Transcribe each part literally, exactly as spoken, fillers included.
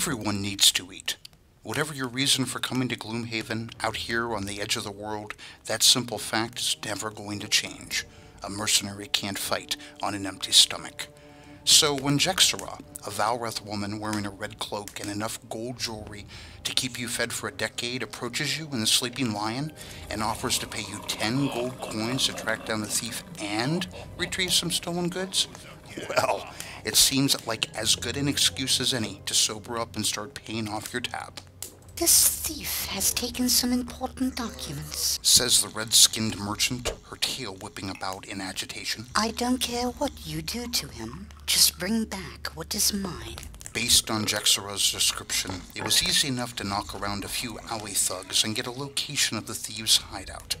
Everyone needs to eat. Whatever your reason for coming to Gloomhaven, out here on the edge of the world, that simple fact is never going to change. A mercenary can't fight on an empty stomach. So when Jekserah, a Valrath woman wearing a red cloak and enough gold jewelry to keep you fed for a decade, approaches you in the Sleeping Lion and offers to pay you ten gold coins to track down the thief and retrieve some stolen goods, well, it seems like as good an excuse as any to sober up and start paying off your tab. "This thief has taken some important documents," says the red-skinned merchant, her tail whipping about in agitation. "I don't care what you do to him. Just bring back what is mine." Based on Jekserah's description, it was easy enough to knock around a few alley thugs and get a location of the thieves' hideout.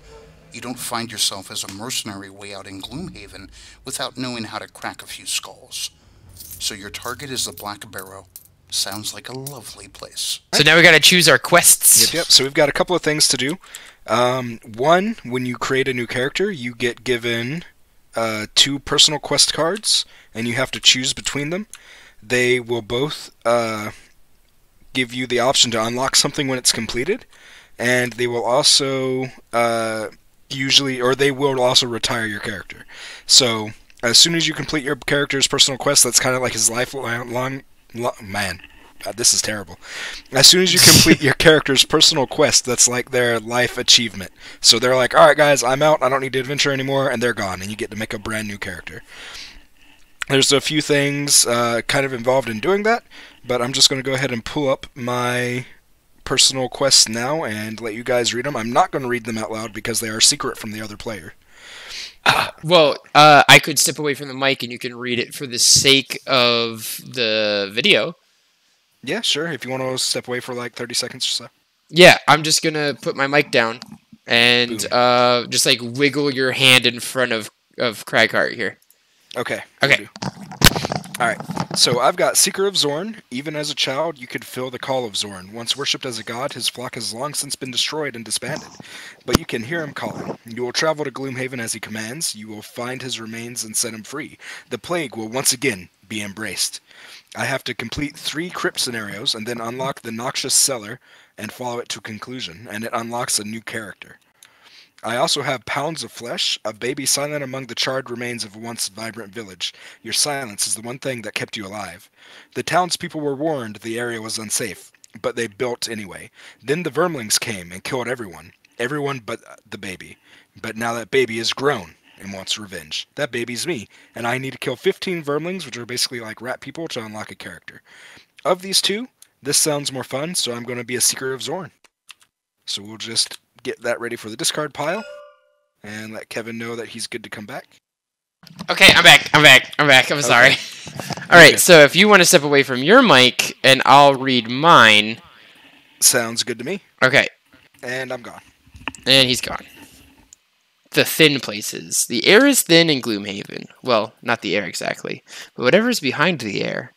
You don't find yourself as a mercenary way out in Gloomhaven without knowing how to crack a few skulls. So your target is the Black Barrow. Sounds like a lovely place. So now we got to choose our quests. Yep, yep. So we've got a couple of things to do. Um, one, when you create a new character, you get given uh, two personal quest cards, and you have to choose between them. They will both uh, give you the option to unlock something when it's completed, and they will also uh, usually, or they will also retire your character. So as soon as you complete your character's personal quest, that's kind of like his lifelong. Man, God, this is terrible. As soon as you complete your character's personal quest, that's like their life achievement. So they're like, alright guys, I'm out, I don't need to adventure anymore, and they're gone, and you get to make a brand new character. There's a few things uh, kind of involved in doing that, but I'm just going to go ahead and pull up my personal quests now and let you guys read them. I'm not going to read them out loud because they are secret from the other player. Uh, well, uh, I could step away from the mic and you can read it for the sake of the video. Yeah, sure. If you want to step away for like thirty seconds or so. Yeah, I'm just going to put my mic down and uh, just like wiggle your hand in front of, of Cragheart here. Okay. Okay. All right. So I've got Seeker of Zorn. Even as a child, you could feel the call of Zorn. Once worshipped as a god, his flock has long since been destroyed and disbanded. But you can hear him calling. You will travel to Gloomhaven as he commands. You will find his remains and set him free. The plague will once again be embraced. I have to complete three crypt scenarios and then unlock the Noxious Cellar and follow it to conclusion, and it unlocks a new character. I also have Pounds of Flesh, a baby silent among the charred remains of a once vibrant village. Your silence is the one thing that kept you alive. The townspeople were warned the area was unsafe, but they built anyway. Then the vermlings came and killed everyone, everyone but the baby. But now that baby is grown and wants revenge. That baby's me, and I need to kill fifteen vermlings, which are basically like rat people, to unlock a character. Of these two, this sounds more fun, so I'm going to be a Seeker of Zorn. So we'll just get that ready for the discard pile, and let Kevin know that he's good to come back. Okay, I'm back, I'm back, I'm back, I'm okay. Sorry. Alright, okay. So if you want to step away from your mic, and I'll read mine. Sounds good to me. Okay. And I'm gone. And he's gone. The thin places. The air is thin in Gloomhaven. Well, not the air exactly, but whatever is behind the air.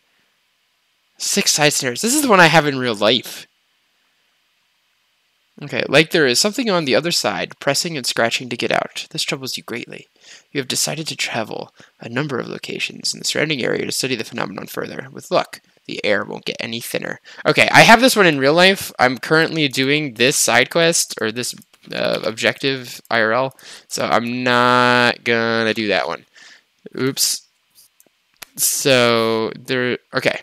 Six side scenarios. This is the one I have in real life. Okay, like there is something on the other side, pressing and scratching to get out. This troubles you greatly. You have decided to travel a number of locations in the surrounding area to study the phenomenon further. With luck, the air won't get any thinner. Okay, I have this one in real life. I'm currently doing this side quest, or this uh, objective I R L, so I'm not gonna do that one. Oops. So, there... Okay.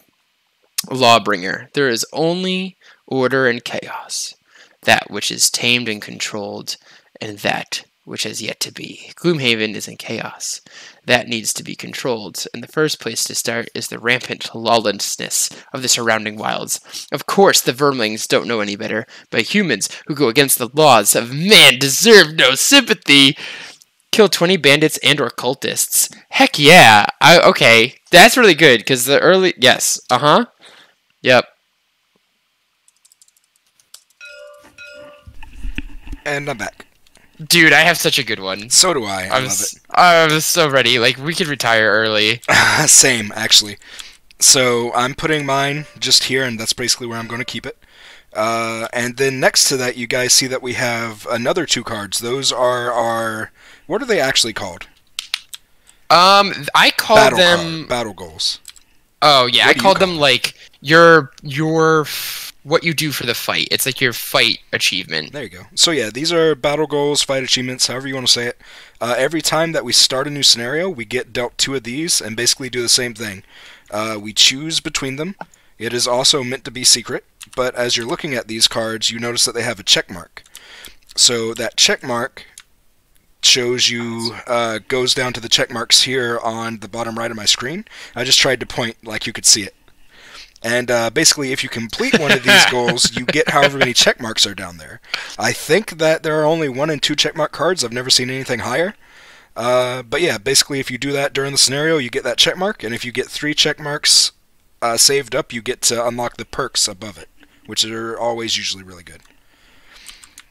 Lawbringer. There is only order and chaos. That which is tamed and controlled, and that which has yet to be. Gloomhaven is in chaos. That needs to be controlled, and the first place to start is the rampant lawlessness of the surrounding wilds. Of course, the vermlings don't know any better, but humans who go against the laws of man deserve no sympathy. Kill twenty bandits and or cultists. Heck yeah! I, okay, that's really good, because the early... Yes, uh-huh. Yep. And I'm back. Dude, I have such a good one. So do I. I I'm love it. I'm so ready. Like, we could retire early. Same, actually. So, I'm putting mine just here, and that's basically where I'm going to keep it. Uh, and then next to that, you guys see that we have another two cards. Those are our... What are they actually called? Um, I call battle them... Card, battle goals. Oh yeah, what I called them like your your what you do for the fight. It's like your fight achievement. There you go. So yeah, these are battle goals, fight achievements, however you want to say it. Uh, every time that we start a new scenario, we get dealt two of these and basically do the same thing. Uh, we choose between them. It is also meant to be secret, but as you're looking at these cards, you notice that they have a check mark. So that check mark shows you, uh, goes down to the check marks here on the bottom right of my screen. I just tried to point like you could see it. And uh, basically, if you complete one of these goals, you get however many check marks are down there. I think that there are only one and two check mark cards. I've never seen anything higher. Uh, but yeah, basically, if you do that during the scenario, you get that check mark. And if you get three check marks uh, saved up, you get to unlock the perks above it, which are always usually really good.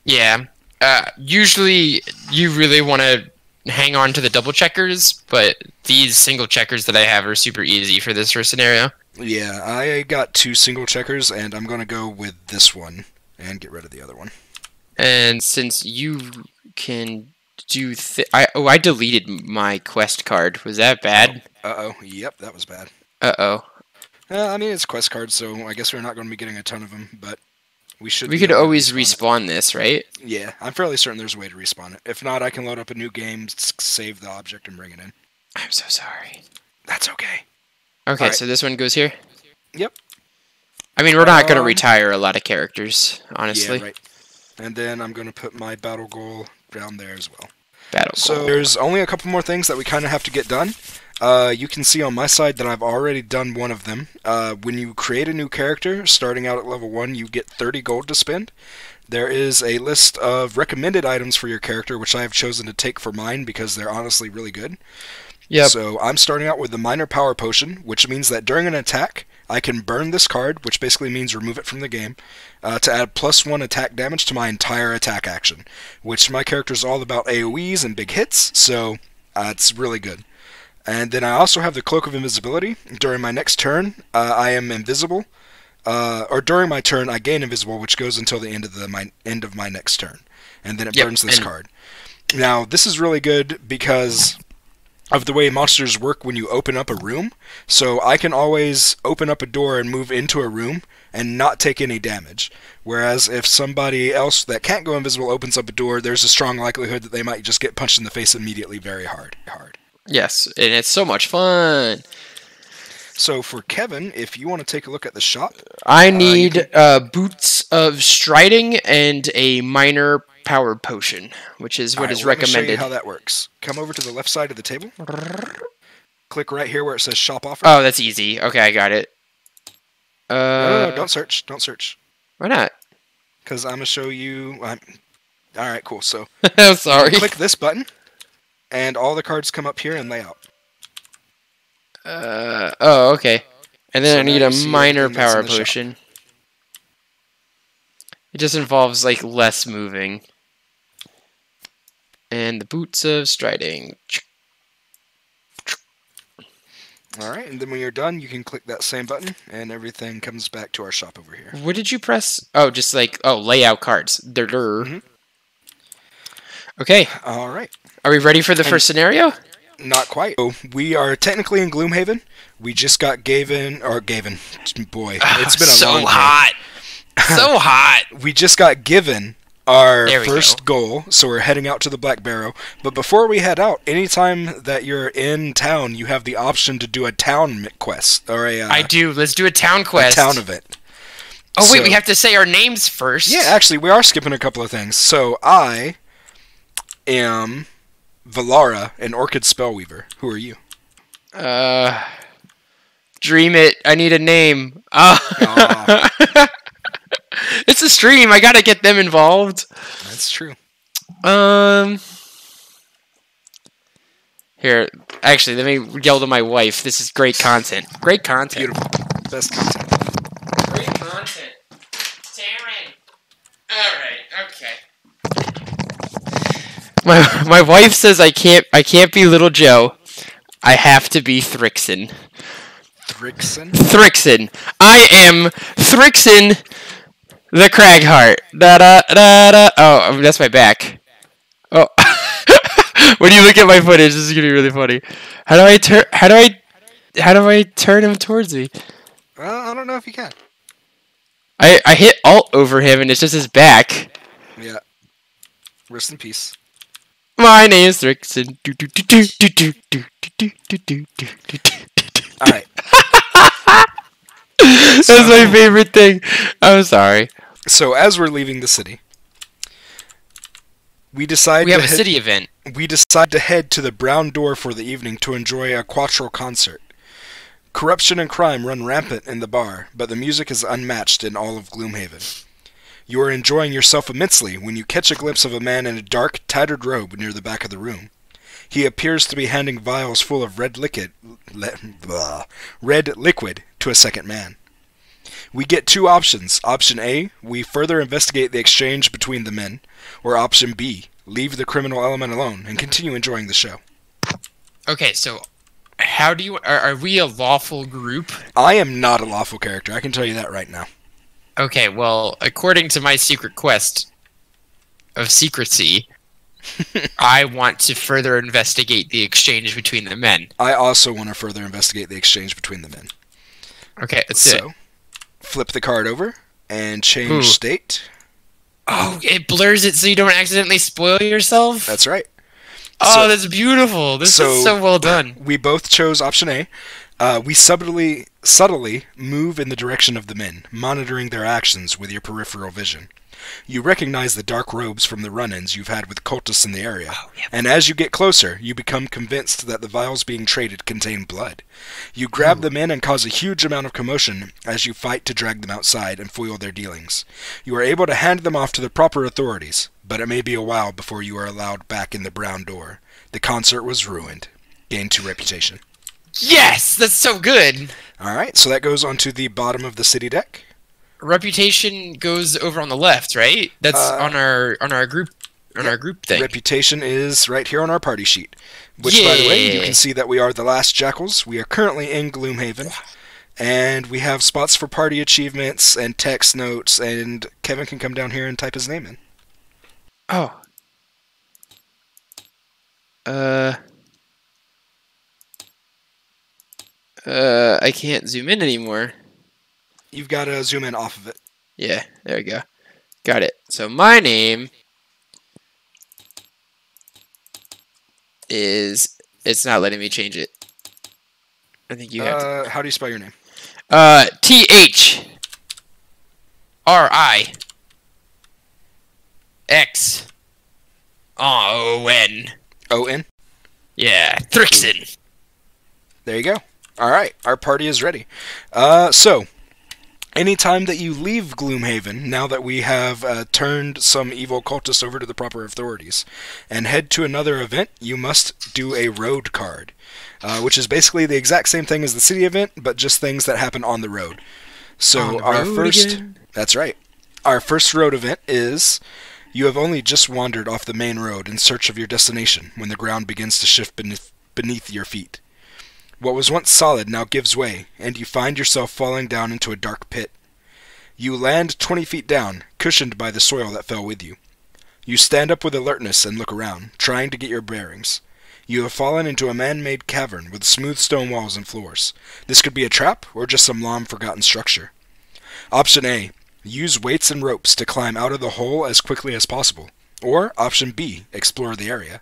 Yeah. Uh, usually, you really want to hang on to the double checkers, but these single checkers that I have are super easy for this first scenario. Yeah, I got two single checkers, and I'm going to go with this one and get rid of the other one. And since you can do... Th I Oh, I deleted my quest card. Was that bad? Oh, uh-oh. Yep, that was bad. Uh-oh. Uh, I mean, it's quest cards, so I guess we're not going to be getting a ton of them, but... We, should we could always respawn it. This, right? Yeah, I'm fairly certain there's a way to respawn it. If not, I can load up a new game, save the object, and bring it in. I'm so sorry. That's okay. Okay, right. So this one goes here? Yep. I mean, we're not um, going to retire a lot of characters, honestly. Yeah, right. And then I'm going to put my battle goal down there as well. Battle goal. So there's only a couple more things that we kind of have to get done. Uh, you can see on my side that I've already done one of them. Uh, when you create a new character, starting out at level one, you get thirty gold to spend. There is a list of recommended items for your character, which I have chosen to take for mine because they're honestly really good. Yep. So I'm starting out with the minor Power Potion, which means that during an attack, I can burn this card, which basically means remove it from the game, uh, to add plus one attack damage to my entire attack action, which my character's all about A O Es and big hits, so uh, it's really good. And then I also have the Cloak of Invisibility. During my next turn, uh, I am invisible. Uh, or during my turn, I gain invisible, which goes until the end of the my end of my next turn. And then it yep, burns this card. Now, this is really good because of the way monsters work when you open up a room. So I can always open up a door and move into a room and not take any damage. Whereas if somebody else that can't go invisible opens up a door, there's a strong likelihood that they might just get punched in the face immediately very hard. hard. Yes, and it's so much fun. So for Kevin, if you want to take a look at the shop... I need uh, can... uh, Boots of Striding and a minor Power Potion, which is what right, is well, recommended. Let me show you how that works. Come over to the left side of the table. Click right here where it says Shop Offer. Oh, that's easy. Okay, I got it. Uh, no, no, no, don't search. Don't search. Why not? Because I'm going to show you... I'm... All right, cool. So sorry. Click this button. And all the cards come up here in layout. Uh, oh, okay. And then so I need a minor Power Potion. Shop. It just involves, like, less moving. And the Boots of Striding. Alright, and then when you're done, you can click that same button, and everything comes back to our shop over here. What did you press? Oh, just like, oh, layout cards. Durr-durr. Mm-hmm. Okay. All right. Are we ready for the and first scenario? Not quite. So we are technically in Gloomhaven. We just got Gaven or Gaven. Boy, oh, it's been a so long hot. Day. So hot. We just got given our first go. goal, so we're heading out to the Black Barrow. But before we head out, anytime that you're in town, you have the option to do a town quest or a. Uh, I do. Let's do a town quest. A town event. Oh so, wait, we have to say our names first. Yeah, actually, we are skipping a couple of things. So I. I am Valara, an Orchid Spellweaver. Who are you? Uh, dream it. I need a name. Uh. Oh. It's a stream. I gotta get them involved. That's true. Um, here. Actually, let me yell to my wife. This is great content. Great content. Beautiful. Best content. Great content. Taryn. All right. Okay. My my wife says I can't I can't be Little Joe. I have to be Thrixen. Thrixen? Thrixen. I am Thrixen the Cragheart. Da da da da. Oh, that's my back. Oh. When you look at my footage, this is gonna be really funny. How do I turn? How do I? how do I turn him towards me? Well, I don't know if you can. I I hit alt over him and it's just his back. Yeah. Rest in peace. My name is Rickson. All right. That's so, my favorite thing. I'm sorry. So as we're leaving the city, we decide we have to a city event. We decide to head to the Brown Door for the evening to enjoy a quattro concert. Corruption and crime run rampant in the bar, but the music is unmatched in all of Gloomhaven. You are enjoying yourself immensely when you catch a glimpse of a man in a dark, tattered robe near the back of the room. He appears to be handing vials full of red liquid, blah, red liquid to a second man. We get two options. Option A, we further investigate the exchange between the men, or option B, leave the criminal element alone and continue enjoying the show. Okay, so how do you... Are, are we a lawful group? I am not a lawful character. I can tell you that right now. Okay, well, according to my secret quest of secrecy, I want to further investigate the exchange between the men. I also want to further investigate the exchange between the men. Okay, that's so, it. So, flip the card over and change Ooh. state. Oh, it blurs it so you don't accidentally spoil yourself? That's right. Oh, so, that's beautiful. This so, is so well done. We both chose option A. Uh, we subtly, subtly move in the direction of the men, monitoring their actions with your peripheral vision. You recognize the dark robes from the run-ins you've had with cultists in the area, oh, yeah. and as you get closer, you become convinced that the vials being traded contain blood. You grab Ooh. them in and cause a huge amount of commotion as you fight to drag them outside and foil their dealings. You are able to hand them off to the proper authorities, but it may be a while before you are allowed back in the Brown Door. The concert was ruined. Gain two reputation. Yes! That's so good! Alright, so that goes onto the bottom of the city deck. Reputation goes over on the left, right? That's uh, on our on our group on yeah. our group thing. Reputation is right here on our party sheet. Which yeah. by the way, you can see that we are the Last Jackals. We are currently in Gloomhaven. And we have spots for party achievements and text notes, and Kevin can come down here and type his name in. Oh. Uh Uh, I can't zoom in anymore. You've got to zoom in off of it. Yeah, there we go. Got it. So my name is... It's not letting me change it. I think you have uh, to... How do you spell your name? Uh, T H R I X O N. O N? Yeah, Thrixen. There you go. All right, our party is ready. Uh, so, anytime that you leave Gloomhaven, now that we have uh, turned some evil cultists over to the proper authorities, and head to another event, you must do a road card, uh, which is basically the exact same thing as the city event, but just things that happen on the road. So on the our road first, again? That's right. Our first road event is: you have only just wandered off the main road in search of your destination when the ground begins to shift beneath beneath your feet. What was once solid now gives way, and you find yourself falling down into a dark pit. You land twenty feet down, cushioned by the soil that fell with you. You stand up with alertness and look around, trying to get your bearings. You have fallen into a man-made cavern with smooth stone walls and floors. This could be a trap, or just some long-forgotten structure. Option A. Use weights and ropes to climb out of the hole as quickly as possible. Or, option B. Explore the area.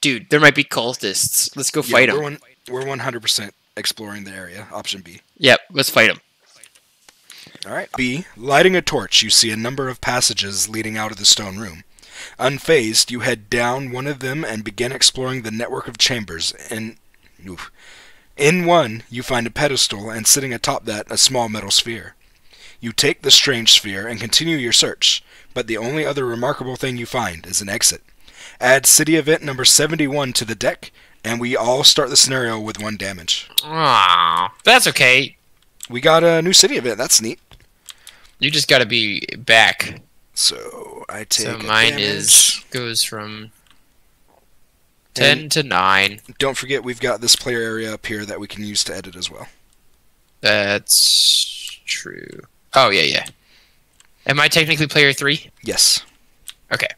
Dude, there might be cultists. Let's go yeah, fight them. We're one hundred percent exploring the area. Option B. Yep, let's fight him. All right. B. Lighting a torch, you see a number of passages leading out of the stone room. Unfazed, you head down one of them and begin exploring the network of chambers. And oof. In one, you find a pedestal and sitting atop that, a small metal sphere. You take the strange sphere and continue your search, but the only other remarkable thing you find is an exit. Add city event number seventy-one to the deck, and we all start the scenario with one damage. Aww. That's okay. We got a new city event. That's neat. You just gotta be back. So, I take So, mine damage. is... goes from... ten and to nine. Don't forget, we've got this player area up here that we can use to edit as well. That's... true. Oh, yeah, yeah. Am I technically player three? Yes. Okay.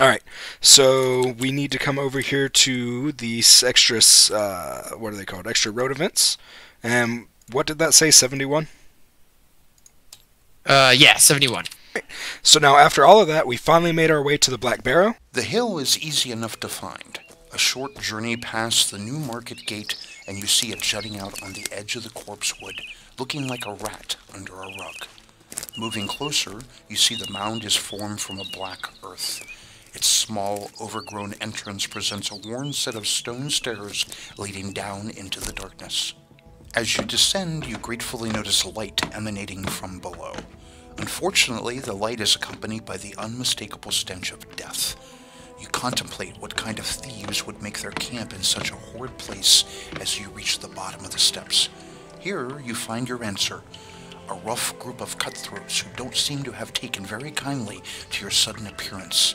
Alright, so we need to come over here to these extras, uh, what are they called? Extra road events, Um, what did that say, seventy-one? Uh, yeah, seventy-one. So now, after all of that, we finally made our way to the Black Barrow. The hill is easy enough to find. A short journey past the New Market Gate, and you see it jutting out on the edge of the corpse wood, looking like a rat under a rug. Moving closer, you see the mound is formed from a black earth. Its small, overgrown entrance presents a worn set of stone stairs leading down into the darkness. As you descend, you gratefully notice light emanating from below. Unfortunately, the light is accompanied by the unmistakable stench of death. You contemplate what kind of thieves would make their camp in such a horrid place as you reach the bottom of the steps. Here, you find your answer. A rough group of cutthroats who don't seem to have taken very kindly to your sudden appearance.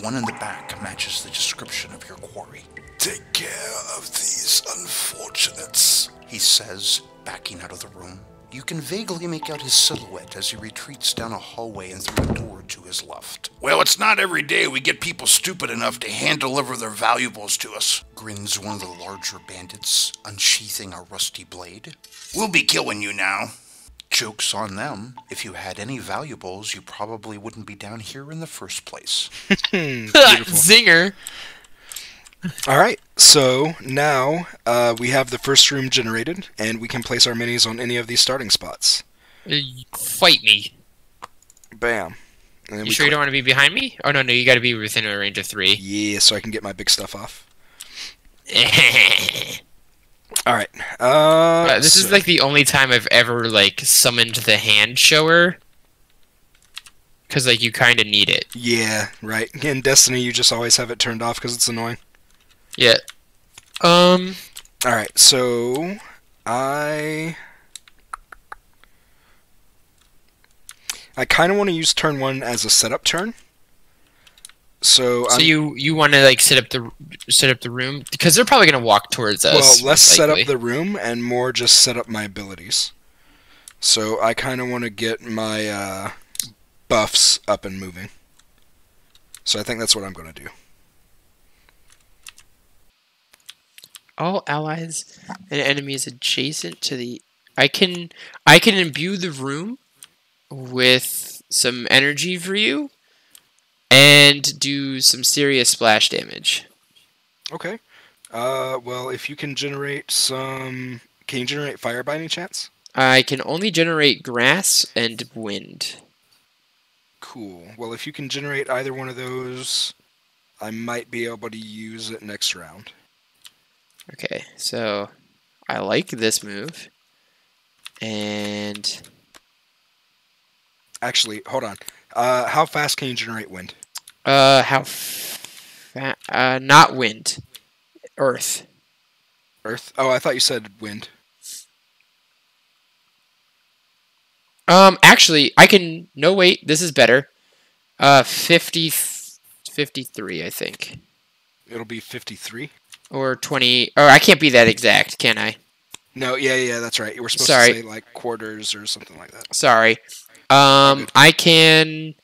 One in the back matches the description of your quarry. "Take care of these unfortunates," he says, backing out of the room. You can vaguely make out his silhouette as he retreats down a hallway and through a door to his left. "Well, it's not every day we get people stupid enough to hand-deliver their valuables to us," grins one of the larger bandits, unsheathing a rusty blade. "We'll be killing you now." Joke's on them. If you had any valuables, you probably wouldn't be down here in the first place. Zinger! Alright, so now uh, we have the first room generated, and we can place our minis on any of these starting spots. Fight me. Bam. And then you sure click. You don't want to be behind me? Oh, no, no, you got to be within a range of three. Yeah, so I can get my big stuff off. Alright. Uh, uh, this so. is like the only time I've ever like summoned the hand shower. Because like you kind of need it. Yeah, right. In Destiny, you just always have it turned off because it's annoying. Yeah. Um. All right. So I I kind of want to use turn one as a setup turn. So. So I'm, you you want to like set up the set up the room because they're probably gonna walk towards us. Well, less likely. Set up the room and more just set up my abilities. So I kind of want to get my uh, buffs up and moving. So I think that's what I'm gonna do. All allies and enemies adjacent to the... I can I can imbue the room with some energy for you and do some serious splash damage. Okay. Uh, well, if you can generate some... Can you generate fire by any chance? I can only generate grass and wind. Cool. Well, if you can generate either one of those, I might be able to use it next round. Okay, so I like this move, and... Actually, hold on. Uh, how fast can you generate wind? Uh, how fa uh, not wind. Earth. Earth? Oh, I thought you said wind. Um, actually, I can... No, wait, this is better. Uh, fifty, fifty-three, I think. It'll be fifty-three? Or twenty... Or I can't be that exact, can I? No, yeah, yeah, that's right. You were supposed Sorry. to say, like, quarters or something like that. Sorry. Um, I can...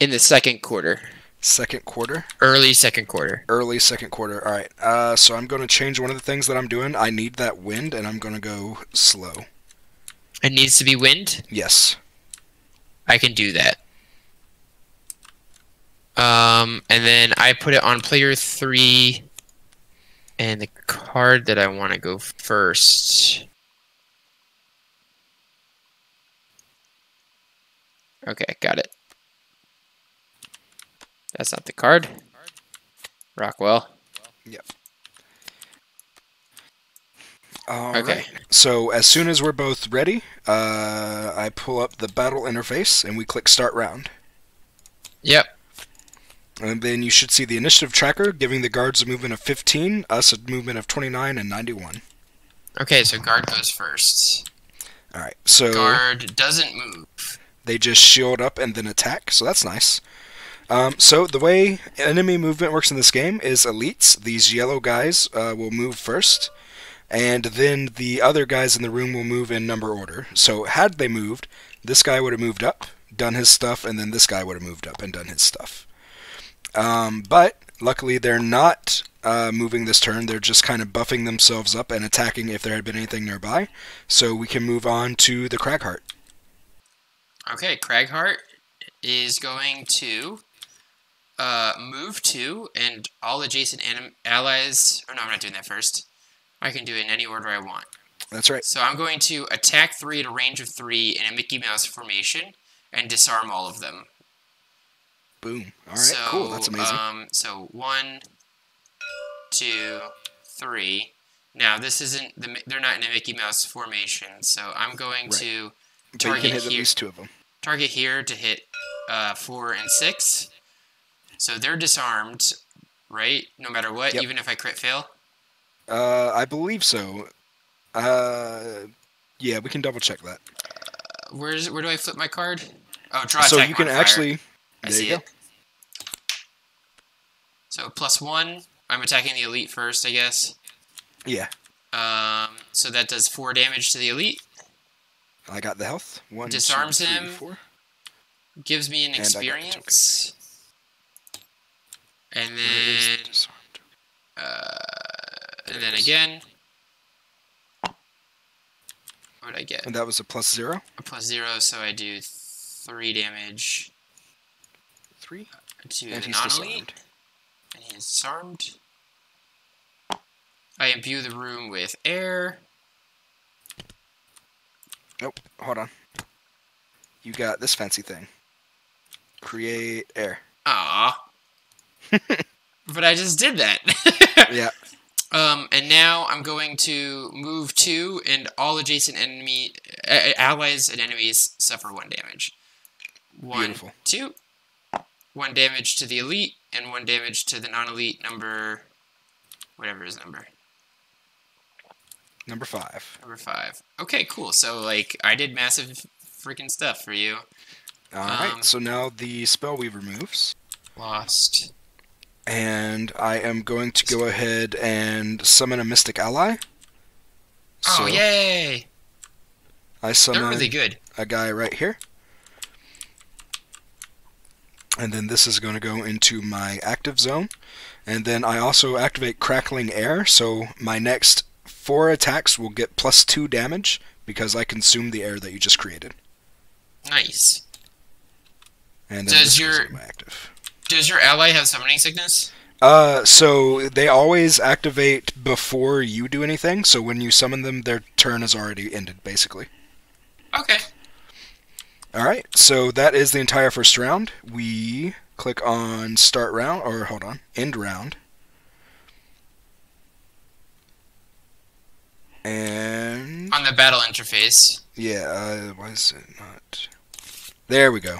In the second quarter. Second quarter? Early second quarter. Early second quarter. All right. Uh, so I'm going to change one of the things that I'm doing. I need that wind, and I'm going to go slow. It needs to be wind? Yes. I can do that. Um, and then I put it on player three, and the card that I want to go first. Okay, got it. That's not the card. Rockwell. Yep. All okay. Right. So as soon as we're both ready, uh, I pull up the battle interface, and we click start round. Yep. And then you should see the initiative tracker, giving the guards a movement of fifteen, us a movement of twenty-nine, and ninety-one. Okay, so guard goes first. Alright, so... Guard doesn't move. They just shield up and then attack, so that's nice. Um, so the way enemy movement works in this game is elites, these yellow guys, uh, will move first, and then the other guys in the room will move in number order. So had they moved, this guy would have moved up, done his stuff, and then this guy would have moved up and done his stuff. Um, but luckily they're not uh, moving this turn. They're just kind of buffing themselves up and attacking if there had been anything nearby. So we can move on to the Cragheart. Okay, Cragheart is going to uh, move to, and all adjacent anim allies... Oh, no, I'm not doing that first. I can do it in any order I want. That's right. So I'm going to attack three at a range of three in a Mickey Mouse formation and disarm all of them. Boom. All right, so, cool. That's amazing. Um, so one, two, three. Now, this isn't... The, they're not in a Mickey Mouse formation, so I'm going right. to... Target but you can hit here. At least two of them. Target here to hit uh, four and six. So they're disarmed, right? No matter what, yep. Even if I crit fail? Uh, I believe so. Uh, yeah, we can double check that. Uh, where's where do I flip my card? Oh, draw so attack. So you can modifier. Actually. I there see you go. It. So plus one. I'm attacking the elite first, I guess. Yeah. Um. So that does four damage to the elite. I got the health. One, disarms two, three, him. Four. Gives me an and experience. And then, uh, and then again. What did I get? And that was a plus zero. A plus zero, so I do three damage. Three. To the non-elite. And he's disarmed. I imbue the room with air. Nope, hold on. You got this fancy thing. Create air. Aww. But I just did that. Yeah. Um, and now I'm going to move two, and all adjacent enemy uh, allies and enemies suffer one damage. One, Beautiful. two. One damage to the elite, and one damage to the non-elite number... Whatever his number... Number five. Number five. Okay, cool. So, like, I did massive freaking stuff for you. All um, right. So now the Spellweaver moves. Lost. And I am going to go ahead and summon a Mystic Ally. So oh, yay! I summon They're really good. a guy right here. And then this is going to go into my active zone. And then I also activate Crackling Air, so my next... Four attacks will get plus two damage because I consume the air that you just created. Nice. And then does your active. Does your ally have summoning sickness? Uh, so they always activate before you do anything. So when you summon them, their turn is already ended, basically. Okay. All right. So that is the entire first round. We click on start round, or hold on, end round. And on the battle interface. Yeah, uh, why is it not? There we go.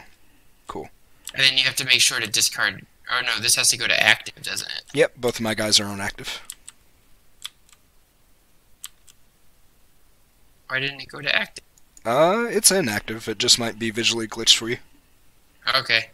Cool. And then you have to make sure to discard. Oh no, this has to go to active, doesn't it? Yep, both of my guys are on active. Why didn't it go to active? Uh, it's inactive. It just might be visually glitched for you. Okay.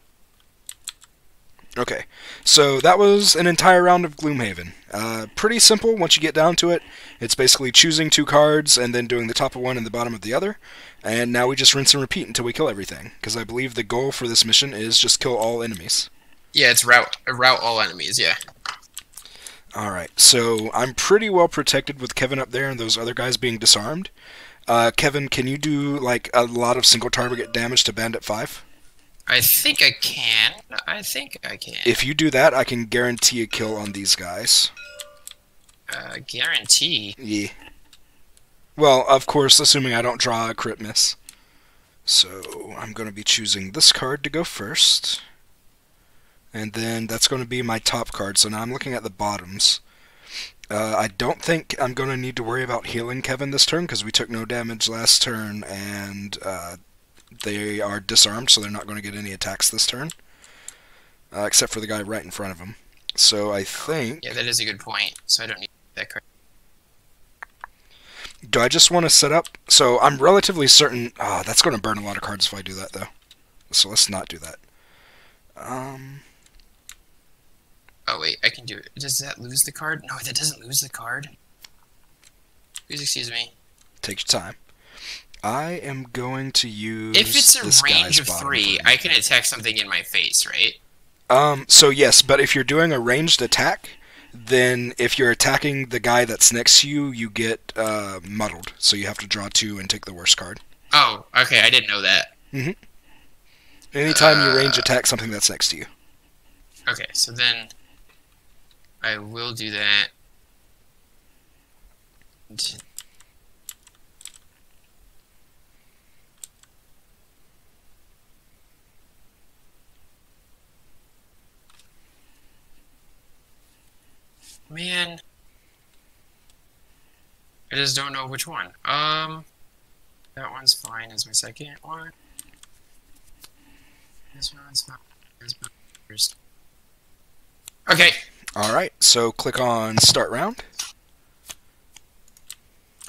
Okay, so that was an entire round of Gloomhaven. Uh, pretty simple once you get down to it. It's basically choosing two cards and then doing the top of one and the bottom of the other. And now we just rinse and repeat until we kill everything. Because I believe the goal for this mission is just kill all enemies. Yeah, it's rout, rout all enemies, yeah. Alright, so I'm pretty well protected with Kevin up there and those other guys being disarmed. Uh, Kevin, can you do like a lot of single target damage to Bandit five? I think I can. I think I can. If you do that, I can guarantee a kill on these guys. Uh, guarantee? Yeah. Well, of course, assuming I don't draw a crit miss. So, I'm going to be choosing this card to go first. And then that's going to be my top card, so now I'm looking at the bottoms. Uh, I don't think I'm going to need to worry about healing Kevin this turn, because we took no damage last turn, and... Uh, They are disarmed, so they're not going to get any attacks this turn. Uh, except for the guy right in front of them. So I think... Yeah, that is a good point. So I don't need that card. Do I just want to set up... So I'm relatively certain... Oh, that's going to burn a lot of cards if I do that, though. So let's not do that. Um... Oh, wait. I can do it. Does that lose the card? No, that doesn't lose the card. Please excuse me. Take your time. I am going to use. If it's a range of three, I can attack something in my face, right? Um. So yes, but if you're doing a ranged attack, then if you're attacking the guy that's next to you, you get uh, muddled. So you have to draw two and take the worst card. Oh, okay. I didn't know that. Mm-hmm. Anytime uh, you range attack something that's next to you. Okay, so then I will do that. Man, I just don't know which one. Um, that one's fine as my second one. This one's fine as my first. Okay. All right. So click on Start Round.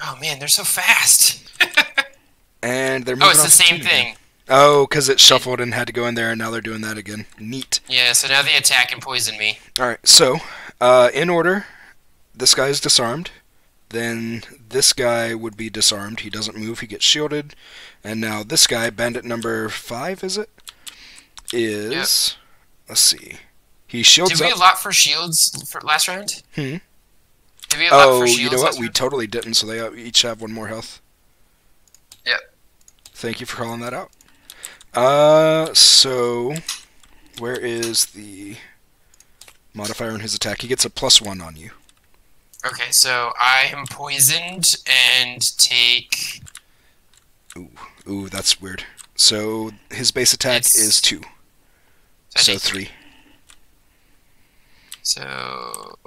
Oh man, they're so fast. And they're moving. Oh, it's the same thing. Oh, because it shuffled and had to go in there, and now they're doing that again. Neat. Yeah, so now they attack and poison me. Alright, so, uh, in order, this guy is disarmed. Then this guy would be disarmed. He doesn't move, he gets shielded. And now this guy, bandit number five, is it? Is... Yep. Let's see. He shields up. Did we allot for shields for last round? Hmm? Did we allot for shields? Oh, you know what? We totally didn't, so they each have one more health. Yep. Thank you for calling that out. Uh, so, where is the modifier on his attack? He gets a plus one on you. Okay, so I am poisoned and take... Ooh, ooh, that's weird. So, his base attack it's... is two. So, so three. three. So...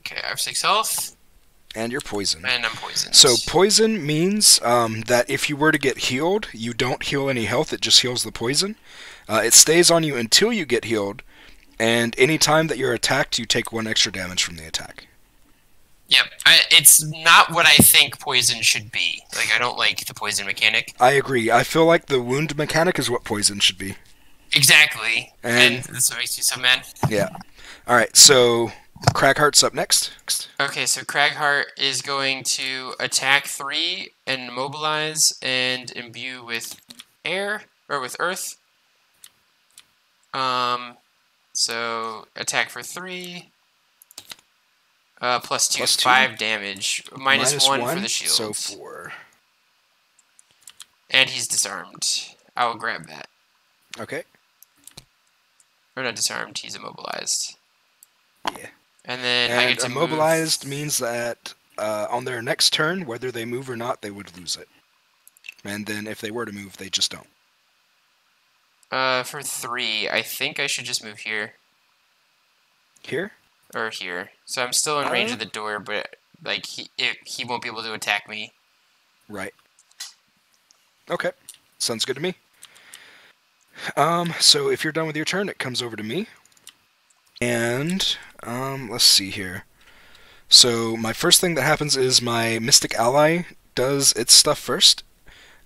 Okay, I have six health. And you're poisoned. And I'm poisoned. So poison means um, that if you were to get healed, you don't heal any health, it just heals the poison. Uh, it stays on you until you get healed, and any time that you're attacked, you take one extra damage from the attack. Yep. I, it's not what I think poison should be. Like, I don't like the poison mechanic. I agree. I feel like the wound mechanic is what poison should be. Exactly. And, and that's what makes you so mad. Yeah. Alright, so... Cragheart's up next. Okay, so Cragheart is going to attack three and mobilize and imbue with air or with earth. Um, so attack for three, uh, plus two, plus two. five damage, minus, minus one, one for the shield. So four. And he's disarmed. I will grab that. Okay. Or not disarmed. He's immobilized. Yeah. And then and I get to immobilized move. Means that uh, on their next turn, whether they move or not, they would lose it. And then if they were to move, they just don't. Uh, for three, I think I should just move here. Here? Or here. So I'm still in uh, range of the door, but like he it, he won't be able to attack me. Right. Okay, sounds good to me. Um, so if you're done with your turn, it comes over to me. And, um, let's see here. So, my first thing that happens is my Mystic Ally does its stuff first.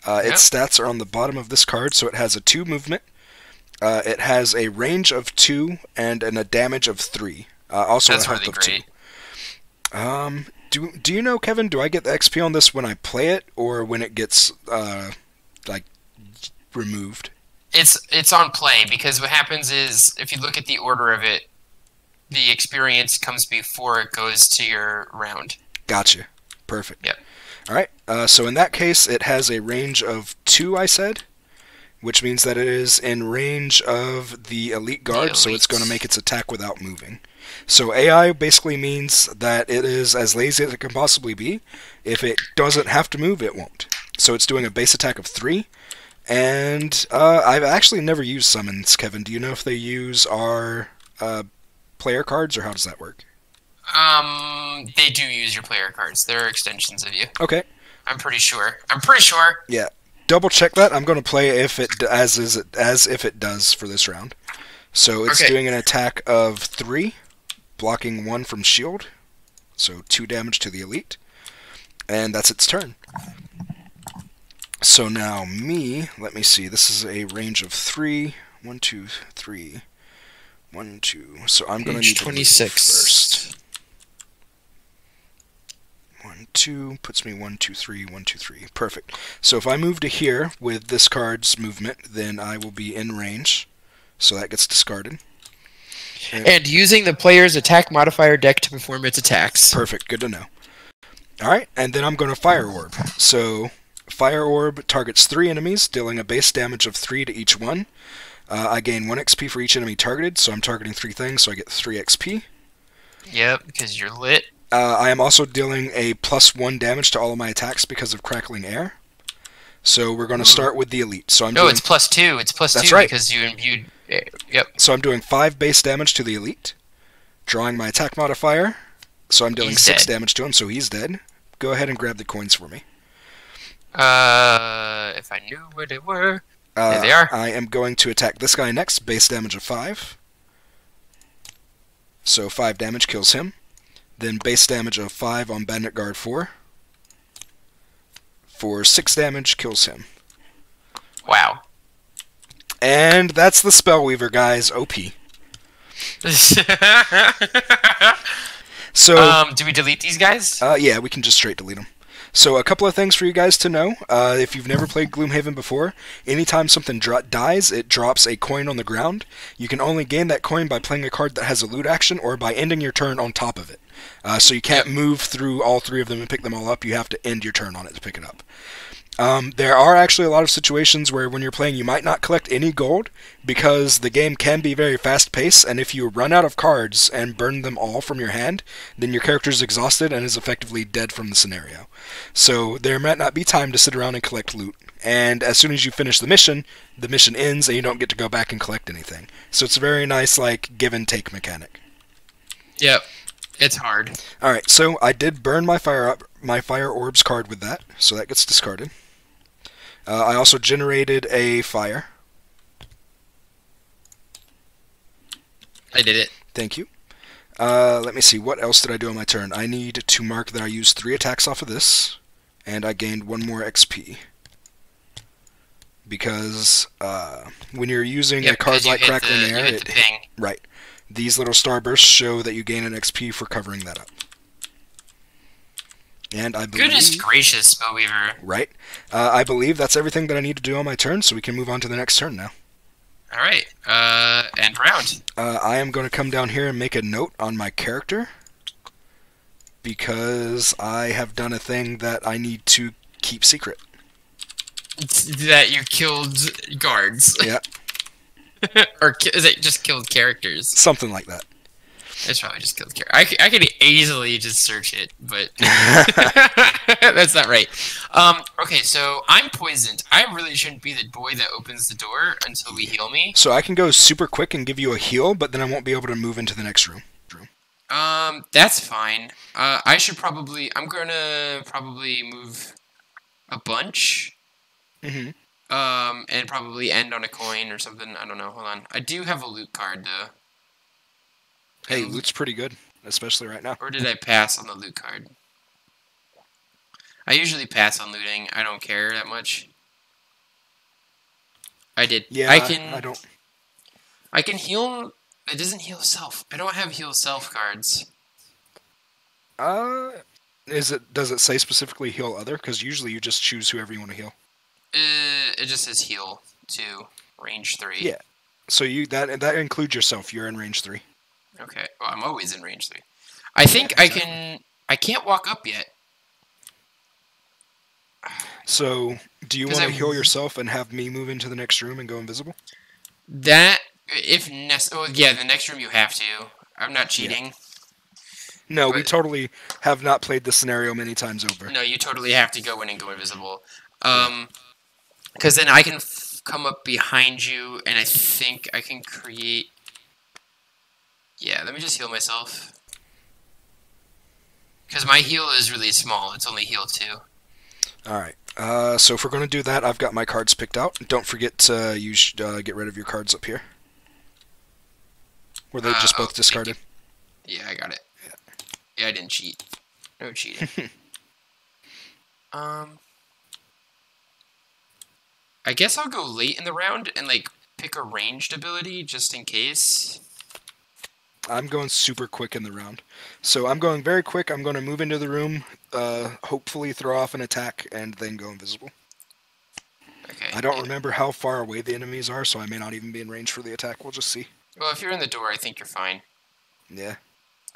Uh, yep. Its stats are on the bottom of this card, so it has a two movement. Uh, it has a range of two and, and a damage of three. Uh, also That's a health really of great. two. Um, do, do you know, Kevin, do I get the X P on this when I play it, or when it gets, uh, like, removed? It's, it's on play, because what happens is, if you look at the order of it, the experience comes before it goes to your round. Gotcha. Perfect. Yep. All right. Uh, so in that case, it has a range of two, I said, which means that it is in range of the elite guard, the elite. So it's going to make its attack without moving. So A I basically means that it is as lazy as it can possibly be. If it doesn't have to move, it won't. So it's doing a base attack of three. And uh, I've actually never used summons, Kevin. Do you know if they use our... Uh, player cards, or how does that work? Um, they do use your player cards. They're extensions of you. Okay. I'm pretty sure. I'm pretty sure. Yeah. Double check that. I'm going to play if it as is it as if it does for this round. So it's okay. Doing an attack of three, blocking one from shield, so two damage to the elite, and that's its turn. So now me. Let me see. This is a range of three. One, two, three. One, two. So I'm going to need twenty-six first. One, two. Puts me one, two, three. One, two, three. Perfect. So if I move to here with this card's movement, then I will be in range. so that gets discarded. And, and using the player's attack modifier deck to perform its attacks. Perfect, good to know. Alright, and then I'm going to Fire Orb. So, Fire Orb targets three enemies, dealing a base damage of three to each one. Uh, I gain one X P for each enemy targeted, so I'm targeting three things, so I get three X P. Yep, because you're lit. Uh, I am also dealing a plus one damage to all of my attacks because of Crackling Air. So we're going to start with the Elite. So I'm no, doing... it's plus two. It's plus That's two right. because you imbued... Yep. So I'm doing five base damage to the Elite, drawing my attack modifier, so I'm dealing he's six dead. damage to him, so he's dead. Go ahead and grab the coins for me. Uh, if I knew what they were... Uh, there they are. I am going to attack this guy next, base damage of five. So five damage kills him. Then base damage of five on Bandit Guard four. For six damage, kills him. Wow. And that's the Spellweaver, guys. O P. So, um, do we delete these guys? Uh, yeah, we can just straight delete them. So a couple of things for you guys to know. Uh, if you've never played Gloomhaven before, anytime something dro dies, it drops a coin on the ground. You can only gain that coin by playing a card that has a loot action or by ending your turn on top of it. Uh, so you can't move through all three of them and pick them all up. You have to end your turn on it to pick it up. Um, there are actually a lot of situations where when you're playing you might not collect any gold because the game can be very fast-paced, and if you run out of cards and burn them all from your hand, then your character is exhausted and is effectively dead from the scenario. So there might not be time to sit around and collect loot, and as soon as you finish the mission, the mission ends and you don't get to go back and collect anything. So it's a very nice, like, give-and-take mechanic. Yep. It's hard. Alright, so I did burn my fire, up, my Fire Orbs card with that, so that gets discarded. Uh, I also generated a fire. I did it. Thank you. Uh, let me see. What else did I do on my turn? I need to mark that I used three attacks off of this, and I gained one more X P. Because uh, when you're using yep, a card like Crackling the, Air, it, the right, these little starbursts show that you gain an X P for covering that up. And I believe, Goodness gracious, Spellweaver. Right. Uh, I believe that's everything that I need to do on my turn, so we can move on to the next turn now. All right. Uh, end round. Uh, I am going to come down here and make a note on my character, because I have done a thing that I need to keep secret. It's that you killed guards. Yeah. Or is it just killed characters? Something like that. It's probably just killed character. I, I could easily just search it, but that's not right. Um, okay, so I'm poisoned. I really shouldn't be the boy that opens the door until we heal me. So I can go super quick and give you a heal, but then I won't be able to move into the next room. Um, that's fine. Uh, I should probably... I'm going to probably move a bunch. Mm-hmm. Um, and probably end on a coin or something. I don't know. Hold on. I do have a loot card, though. Hey, loot's pretty good, especially right now. Or did I pass on the loot card? I usually pass on looting. I don't care that much. I did. Yeah, I can. I don't. I can heal. It doesn't heal self. I don't have heal self cards. Uh, is it? Does it say specifically heal other? Because usually you just choose whoever you want to heal. Uh, it just says heal to range three. Yeah. So you that that includes yourself. You're in range three. Okay, well, I'm always in range three. I think yeah, exactly. I can... I can't walk up yet. So, do you want to heal yourself and have me move into the next room and go invisible? That, if necessary... Oh, yeah, the next room you have to. I'm not cheating. Yeah. No, but, we totally have not played this scenario many times over. No, you totally have to go in and go invisible. Um, because then I can f come up behind you, and I think I can create... Yeah, let me just heal myself. Because my heal is really small. It's only heal two. Alright. Uh, so if we're going to do that, I've got my cards picked out. Don't forget to you should, uh, get rid of your cards up here. Were they uh, just both oh, discarded? Yeah, I got it. Yeah, yeah I didn't cheat. No cheating. um, I guess I'll go late in the round and like pick a ranged ability just in case... I'm going super quick in the round. So I'm going very quick. I'm going to move into the room, uh, hopefully throw off an attack, and then go invisible. Okay. I don't remember how far away the enemies are, so I may not even be in range for the attack. We'll just see. Well, if you're in the door, I think you're fine. Yeah.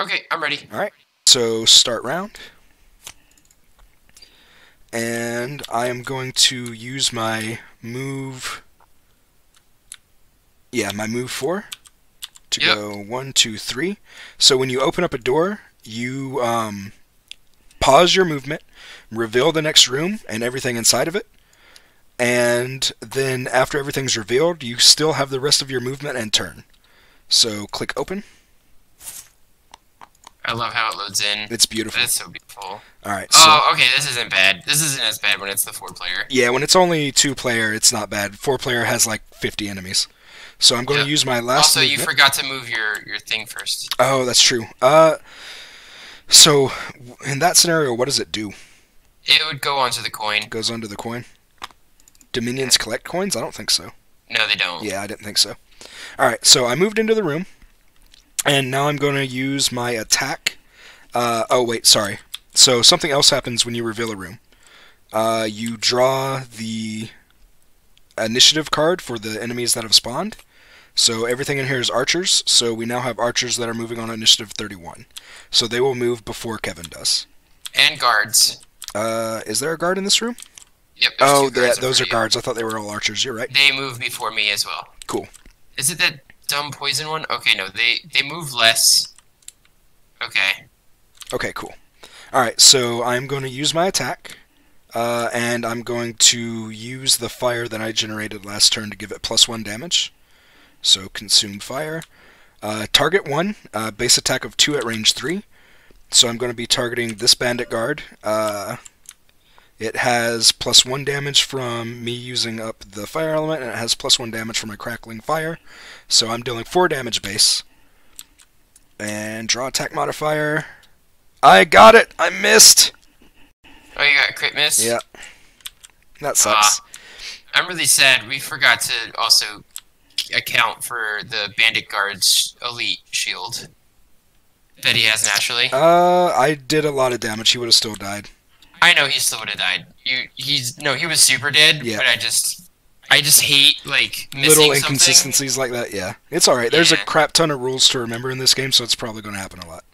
Okay, I'm ready. All right. So start round. And I am going to use my move... Yeah, my move four to yep. go one, two, three. So when you open up a door, you um, pause your movement, reveal the next room and everything inside of it. And then after everything's revealed, you still have the rest of your movement and turn. So click open. I love how it loads in. It's beautiful. That's so beautiful. All right. Oh, so, okay. This isn't bad. This isn't as bad when it's the four player. Yeah, when it's only two player, it's not bad. Four player has like fifty enemies. So I'm going yep. to use my last... Also, movement. You forgot to move your, your thing first. Oh, that's true. Uh, so, in that scenario, what does it do? It would go onto the coin. It goes onto the coin. Dominions yeah. collect coins? I don't think so. No, they don't. Yeah, I didn't think so. Alright, so I moved into the room. And now I'm going to use my attack. Uh, oh, wait, sorry. So, something else happens when you reveal a room. Uh, you draw the initiative card for the enemies that have spawned. So everything in here is archers, so we now have archers that are moving on initiative thirty-one. So they will move before Kevin does. And guards. Uh, is there a guard in this room? Yep. Oh, that, those are guards. I thought they were all archers. You're right. They move before me as well. Cool. Is it that dumb poison one? Okay, no, they, they move less. Okay. Okay, cool. Alright, so I'm going to use my attack. Uh, and I'm going to use the fire that I generated last turn to give it plus one damage. So consume fire. Uh, target one, uh, base attack of two at range three. So I'm going to be targeting this bandit guard. Uh, it has plus one damage from me using up the fire element, and it has plus one damage from my crackling fire. So I'm dealing four damage base. And draw attack modifier. I got it! I missed! Oh, you got a crit miss? Yeah. That sucks. Uh, I'm really sad. We forgot to also... account for the bandit guard's elite shield that he has naturally. Uh, I did a lot of damage. He would have still died. I know he still would have died. You, he's no, he was super dead. Yeah. But I just, I just hate like missing little inconsistencies something. Like that. Yeah, it's all right. There's yeah. a crap ton of rules to remember in this game, so it's probably going to happen a lot.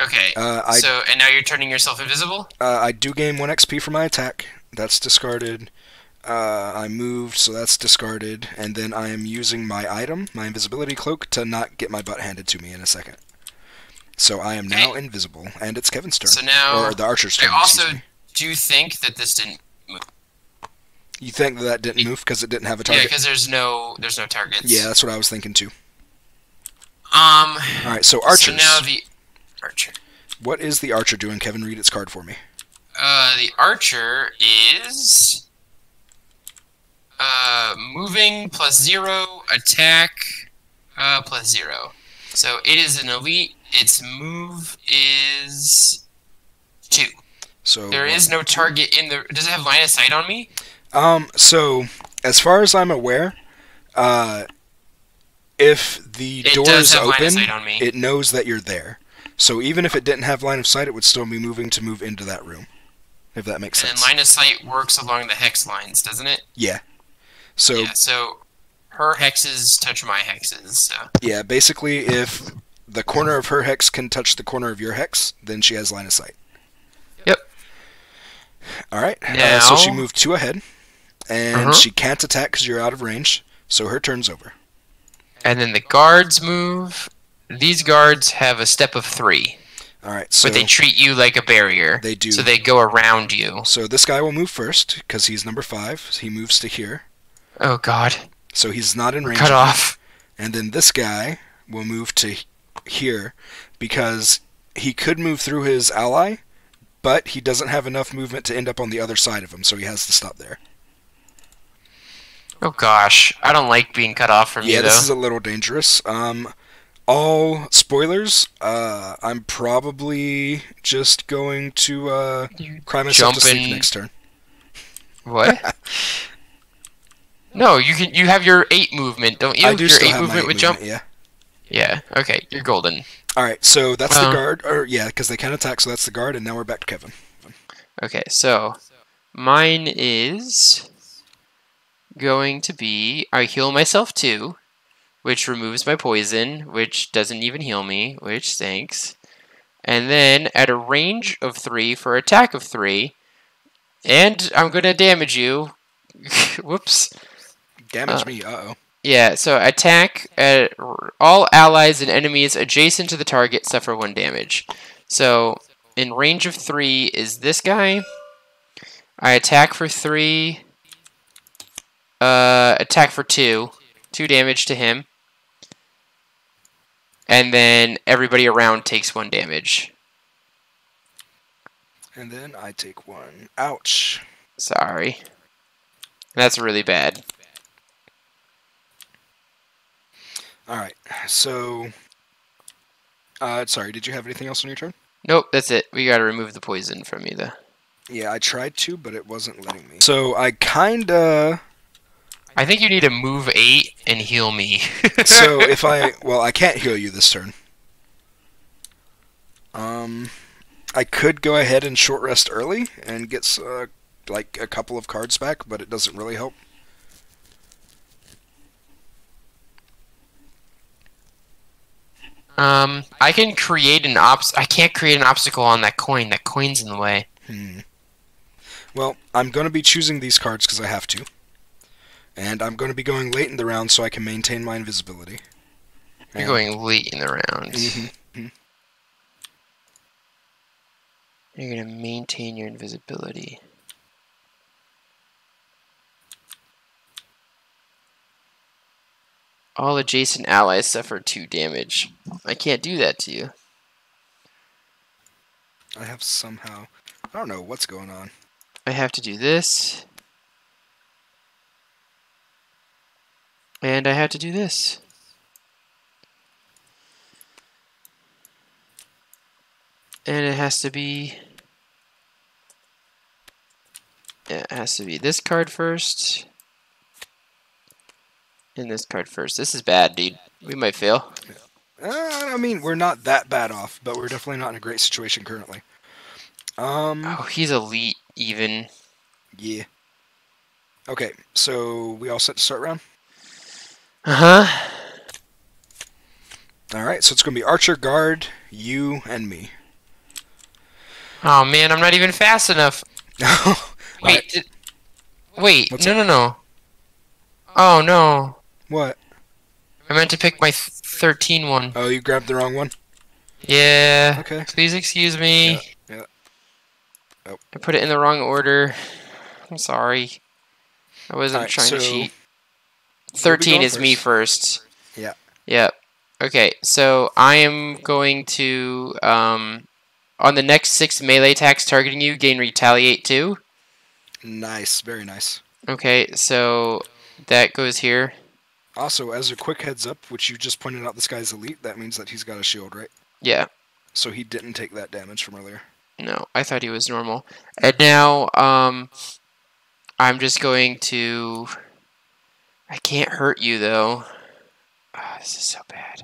Okay. Uh, I, so and now you're turning yourself invisible. Uh, I do gain one X P for my attack. That's discarded. Uh, I moved, so that's discarded, and then I am using my item, my invisibility cloak, to not get my butt handed to me in a second. So I am now okay. invisible, and it's Kevin's turn. So now, or the archer's turn. I also do think that this didn't move. You think that, that didn't move because it didn't have a target? Yeah, because there's no, there's no targets. Yeah, that's what I was thinking too. Um. All right, so archers. So now the archer. What is the archer doing, Kevin? Read its card for me. Uh, the archer is. Uh, moving plus zero, attack uh, plus zero. So it is an elite. Its move is two. So there is no target in the. Does it have line of sight on me? Um. So as far as I'm aware, uh, if the door is open, it knows that you're there. So even if it didn't have line of sight, it would still be moving to move into that room. If that makes sense. And line of sight works along the hex lines, doesn't it? Yeah. So, yeah, so her hexes touch my hexes. So. Yeah, basically if the corner of her hex can touch the corner of your hex, then she has line of sight. Yep. Alright, uh, so she moved two ahead, and uh-huh. she can't attack because you're out of range, so her turn's over. And then the guards move. These guards have a step of three. Alright, so... But they treat you like a barrier. They do. So they go around you. So this guy will move first, because he's number five. So he moves to here. Oh, God. So he's not in range. Cut off. And then this guy will move to here because he could move through his ally, but he doesn't have enough movement to end up on the other side of him, so he has to stop there. Oh, gosh. I don't like being cut off from you, though. Yeah, this is a little dangerous. Um, all spoilers, uh, I'm probably just going to uh, cry myself to sleep next turn. What? No, you can. You have your eight movement, don't you? I do your still eight have movement my eight with movement, jump. Yeah. Yeah. Okay, you're golden. All right, so that's um, the guard, or yeah, because they can attack, so that's the guard, and now we're back to Kevin. Okay, so mine is going to be, I heal myself too, which removes my poison, which doesn't even heal me, which stinks. And then at a range of three for attack of three, and I'm gonna damage you. Whoops. Damage uh, me, uh-oh. Yeah, so attack, at all allies and enemies adjacent to the target suffer one damage. So in range of three is this guy. I attack for three, uh, attack for two, two damage to him. And then everybody around takes one damage. And then I take one. Ouch. Sorry. That's really bad. Alright, so... Uh, sorry, did you have anything else on your turn? Nope, that's it. We gotta remove the poison from you, though. Yeah, I tried to, but it wasn't letting me. So I kinda... I think you need to move eight and heal me. So if I... Well, I can't heal you this turn. Um... I could go ahead and short rest early and get, uh, like, a couple of cards back, but it doesn't really help. Um, I can create an obs- I can't create an obstacle on that coin. That coin's in the way. Hmm. Well, I'm going to be choosing these cards because I have to. And I'm going to be going late in the round so I can maintain my invisibility. You're and... going late in the round. Mm-hmm. You're going to maintain your invisibility. All adjacent allies suffer two damage. I can't do that to you. I have somehow... I don't know what's going on. I have to do this. And I have to do this. And it has to be... It has to be this card first. And this card first. This is bad, dude. We might fail. Uh, I mean, we're not that bad off, but we're definitely not in a great situation currently. Um, oh, he's elite, even. Yeah. Okay, so we all set to start round? Uh-huh. Alright, so it's going to be Archer, Guard, you, and me. Oh man, I'm not even fast enough. Wait, right. did... wait, What's no, that? no, no. Oh no. What? I meant to pick my thirteen one. Oh, you grabbed the wrong one. Yeah. Okay. Please excuse me. Yeah. yeah. Oh. I put it in the wrong order. I'm sorry. I wasn't right, trying so to cheat. Thirteen is first? me first. Yeah. Yeah. Okay, so I am going to um. On the next six melee attacks targeting you, gain Retaliate two. Nice, very nice. Okay, so that goes here. Also, as a quick heads up, which you just pointed out this guy's elite, that means that he's got a shield, right? Yeah. So he didn't take that damage from earlier. No, I thought he was normal. And now, um, I'm just going to... I can't hurt you, though. Oh, this is so bad.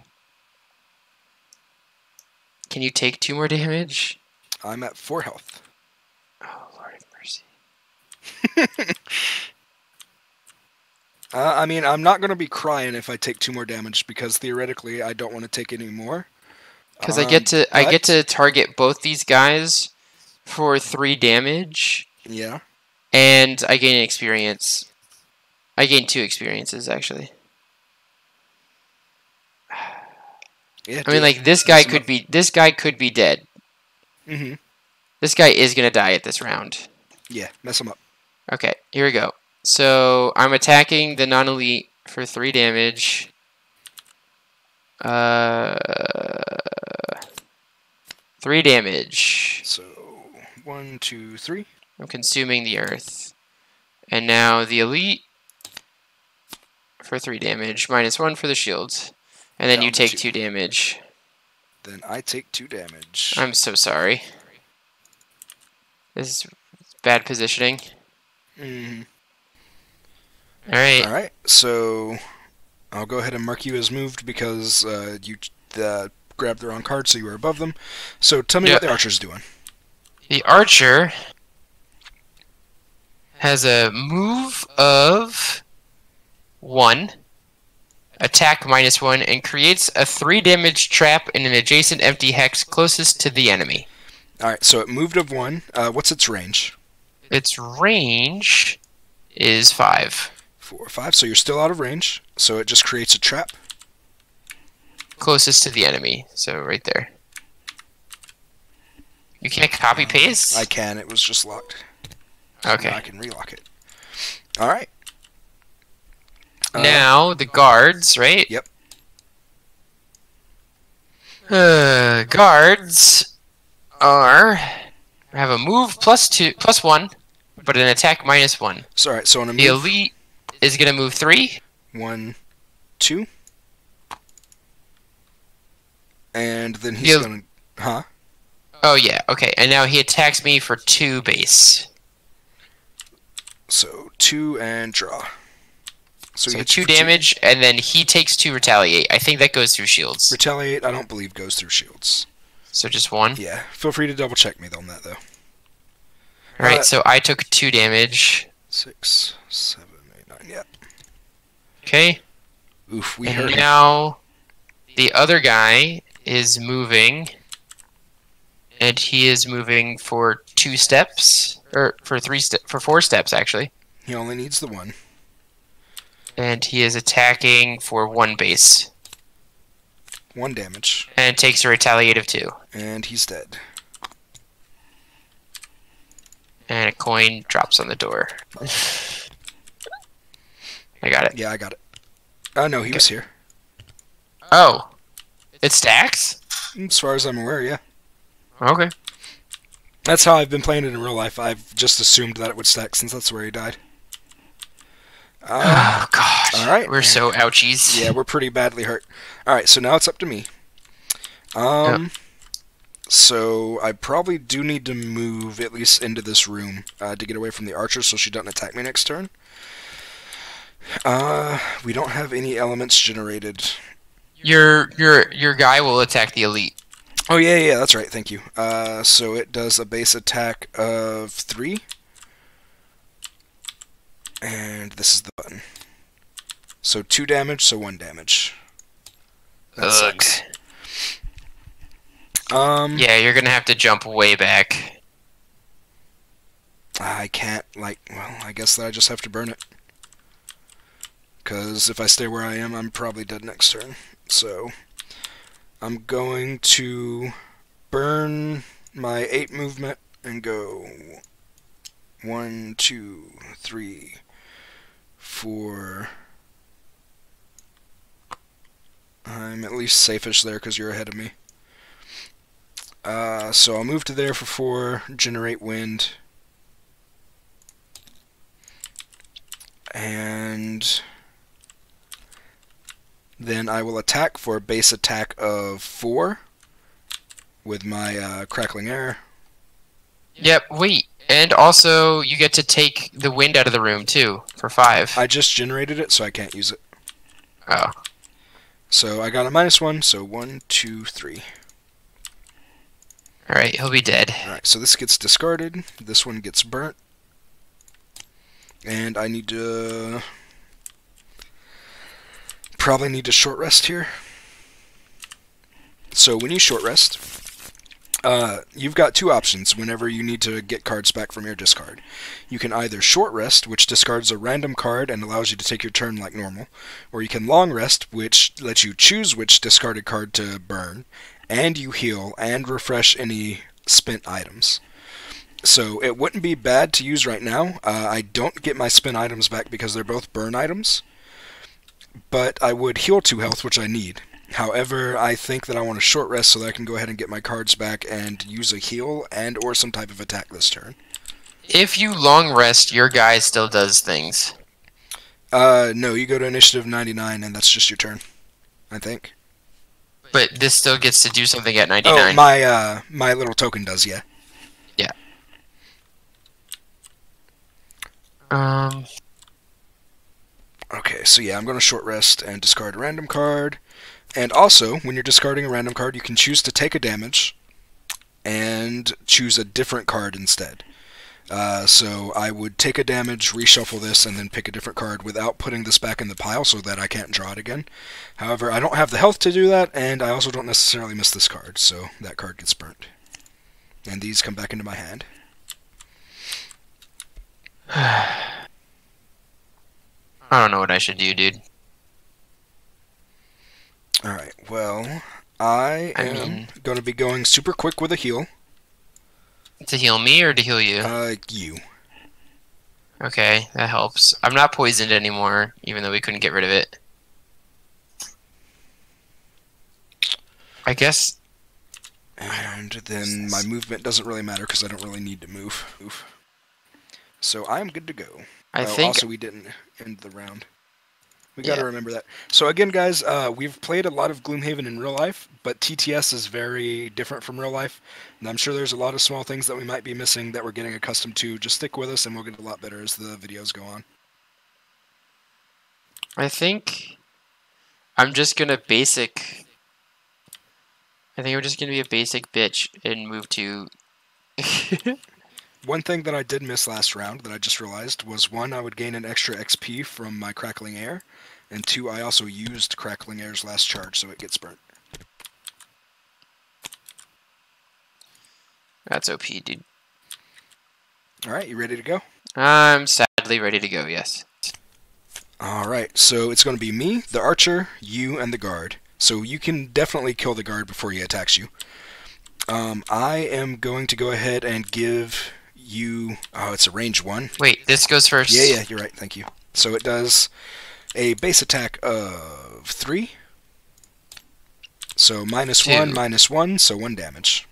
Can you take two more damage? I'm at four health. Oh, Lord have mercy. uh, I mean, I'm not going to be crying if I take two more damage because theoretically I don't want to take any more. Because um, I get to but... I get to target both these guys for three damage. Yeah. And I gain experience. I gain two experiences actually. Yeah, I mean, like this guy could up. be this guy could be dead. Mm-hmm. This guy is gonna die at this round. Yeah, mess him up. Okay, here we go. So I'm attacking the non-elite for three damage. Uh, three damage. So one, two, three. I'm consuming the earth, and now the elite for three damage, minus one for the shields. And then Down you take two. two damage. Then I take two damage. I'm so sorry. This is bad positioning. Mm. Alright. Alright, so I'll go ahead and mark you as moved because uh, you uh, grabbed the wrong card, so you were above them. So tell me yeah. what the archer's doing. The archer has a move of one, attack minus one, and creates a three damage trap in an adjacent empty hex closest to the enemy. Alright, so it moved of one. Uh, what's its range? Its range is five. Four or five, so you're still out of range. So it just creates a trap. Closest to the enemy, so right there. You can't copy-paste? Uh, I can, it was just locked. Okay. Now I can relock it. Alright. Uh, now, the guards, right? Yep. Uh, guards are... have a move plus two, plus one, but an attack minus one. So, all right, so on a move... The elite is going to move three. One, two. And then he's going to... Huh? Oh, yeah. Okay, and now he attacks me for two base. So, two and draw. So, so two damage, two. And then he takes two retaliate. I think that goes through shields. Retaliate, I don't believe, goes through shields. So, just one? Yeah. Feel free to double-check me on that, though. All right, uh, so I took two damage. Six, seven, eight, nine, yeah. Okay. Oof, we and hurt now him. The other guy is moving... And he is moving for two steps, or for three ste for four steps actually. He only needs the one. And he is attacking for one base. One damage. And takes a retaliate of two. And he's dead. And a coin drops on the door. I got it. Yeah, I got it. Oh no, he okay. was here. Oh, it stacks? As far as I'm aware, yeah. Okay. That's how I've been playing it in real life. I've just assumed that it would stack since that's where he died. Uh, oh, gosh. All right. We're so ouchies. Yeah, we're pretty badly hurt. All right, so now it's up to me. Um, yep. So I probably do need to move at least into this room uh, to get away from the archer so she doesn't attack me next turn. Uh, we don't have any elements generated. Your, your, your guy will attack the elite. Oh, yeah, yeah, that's right. Thank you. Uh, so it does a base attack of three. And this is the button. So two damage, so one damage. That sucks. Um, yeah, you're going to have to jump way back. I can't, like, well, I guess that I just have to burn it. Because if I stay where I am, I'm probably dead next turn. So... I'm going to burn my eight movement and go one, two, three, four. I'm at least safe-ish there because you're ahead of me. Uh, so I'll move to there for four, generate wind, and... Then I will attack for a base attack of four with my uh, Crackling Air. Yep, wait. And also, you get to take the wind out of the room, too, for five. I just generated it, so I can't use it. Oh. So I got a minus one, so one, two, three. Alright, he'll be dead. Alright, so this gets discarded. This one gets burnt. And I need to... Probably need to short rest here. So when you short rest, uh, you've got two options whenever you need to get cards back from your discard. You can either short rest, which discards a random card and allows you to take your turn like normal, or you can long rest, which lets you choose which discarded card to burn, and you heal and refresh any spent items. So it wouldn't be bad to use right now. Uh, I don't get my spent items back because they're both burn items. But I would heal two health, which I need. However, I think that I want to short rest so that I can go ahead and get my cards back and use a heal and or some type of attack this turn. If you long rest, your guy still does things. Uh, no, you go to initiative ninety-nine, and that's just your turn, I think. But this still gets to do something at ninety-nine. Oh, my, uh, my little token does, yeah. Yeah. Um... Okay, so yeah, I'm going to short rest and discard a random card. And also, when you're discarding a random card, you can choose to take a damage and choose a different card instead. Uh, so I would take a damage, reshuffle this, and then pick a different card without putting this back in the pile so that I can't draw it again. However, I don't have the health to do that, and I also don't necessarily miss this card, so that card gets burnt. And these come back into my hand. I don't know what I should do, dude. Alright, well, I, I am mean... going to be going super quick with a heal. To heal me or to heal you? Uh, you. Okay, that helps. I'm not poisoned anymore, even though we couldn't get rid of it. I guess... And then my movement doesn't really matter because I don't really need to move. Oof. So I'm good to go. I uh, think... Also, we didn't end the round. We gotta yeah. remember that. So again, guys, uh, we've played a lot of Gloomhaven in real life, but T T S is very different from real life, and I'm sure there's a lot of small things that we might be missing that we're getting accustomed to. Just stick with us, and we'll get a lot better as the videos go on. I think I'm just gonna basic... I think I'm just gonna be a basic bitch and move to... One thing that I did miss last round that I just realized was, one, I would gain an extra X P from my Crackling Air, and two, I also used Crackling Air's last charge, so it gets burnt. That's O P, dude. Alright, you ready to go? I'm sadly ready to go, yes. Alright, so it's going to be me, the archer, you, and the guard. So you can definitely kill the guard before he attacks you. Um, I am going to go ahead and give... you... Oh, it's a range one. Wait, this goes first. Yeah, yeah, you're right. Thank you. So it does a base attack of three. So minus Two. one, minus one, so one damage.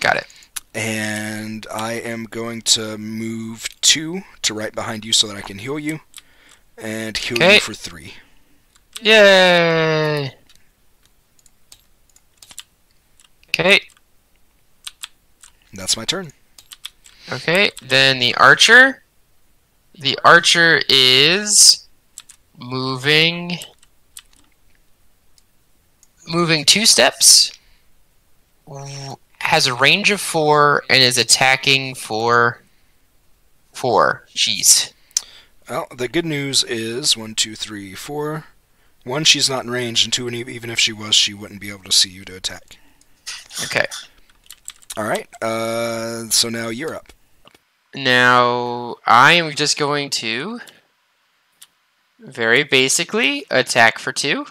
Got it. And I am going to move two to right behind you so that I can heal you. And heal okay. you for three. Yay! Okay. That's my turn. Okay, then the archer. The archer is moving moving two steps, has a range of four, and is attacking for four. Jeez. Well, the good news is one, two, three, four. One, she's not in range, and two, even if she was, she wouldn't be able to see you to attack. Okay. Alright, uh, so now you're up. Now, I am just going to, very basically, attack for two.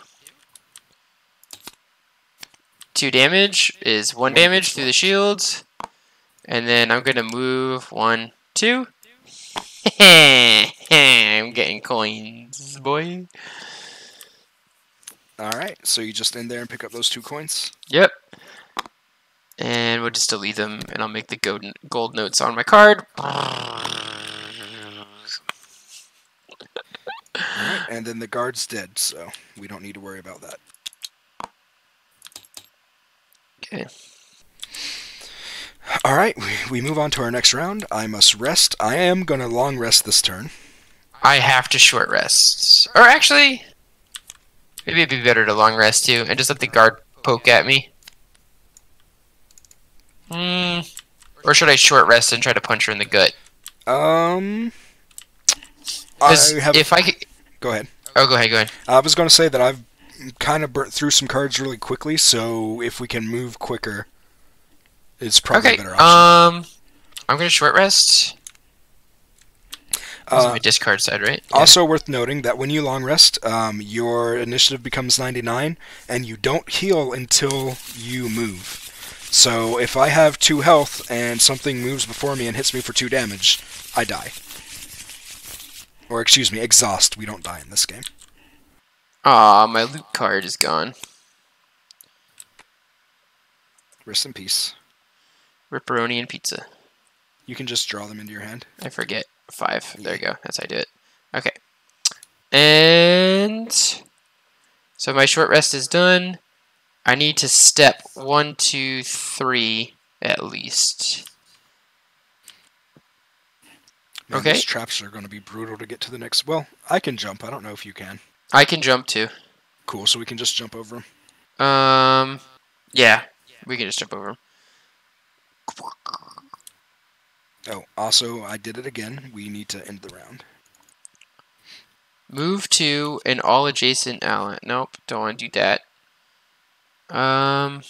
Two damage is one damage through the shields. And then I'm going to move one, two. I'm getting coins, boy. Alright, so you just end there and pick up those two coins? Yep. And we'll just delete them, and I'll make the gold, gold notes on my card. And then the guard's dead, so we don't need to worry about that. Okay. Alright, we, we move on to our next round. I must rest. I am going to long rest this turn. I have to short rest. Or actually, maybe it'd be better to long rest too, and just let the guard poke at me. Hmm. Or should I short rest and try to punch her in the gut? Um. I have, if I could... Go ahead. Oh, go ahead, go ahead. I was going to say that I've kind of burnt through some cards really quickly, so if we can move quicker, it's probably okay. a better option. Um, I'm going to short rest. That's uh, my discard side, right? Yeah. Also worth noting that when you long rest, um, your initiative becomes ninety-nine, and you don't heal until you move. So if I have two health and something moves before me and hits me for two damage, I die. Or excuse me, exhaust. We don't die in this game. Ah, my loot card is gone. Rest in peace. Ripperoni and pizza. You can just draw them into your hand. I forget. Five. There you go. That's how I do it. Okay. And so my short rest is done. I need to step one, two, three, at least. Man, okay. These traps are going to be brutal to get to the next... Well, I can jump. I don't know if you can. I can jump, too. Cool, so we can just jump over them? Um, yeah. We can just jump over them. Oh, also, I did it again. We need to end the round. Move to an all adjacent ally. Nope, don't want to do that. Um.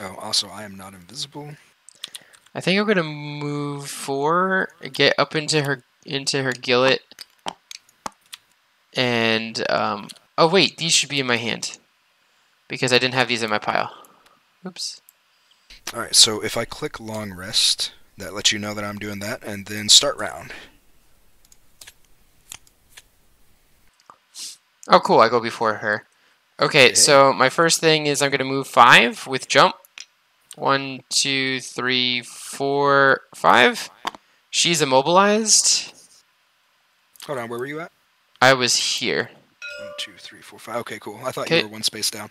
Oh, also, I am not invisible. I think I'm gonna move four, get up into her into her gillet, and um. Oh wait, these should be in my hand because I didn't have these in my pile. Oops. All right, so if I click long rest, that lets you know that I'm doing that, and then start round. Oh, cool. I go before her. Okay, okay, so my first thing is I'm going to move five with jump. One, two, three, four, five. She's immobilized. Hold on, where were you at? I was here. One, two, three, four, five. Okay, cool. I thought okay. you were one space down.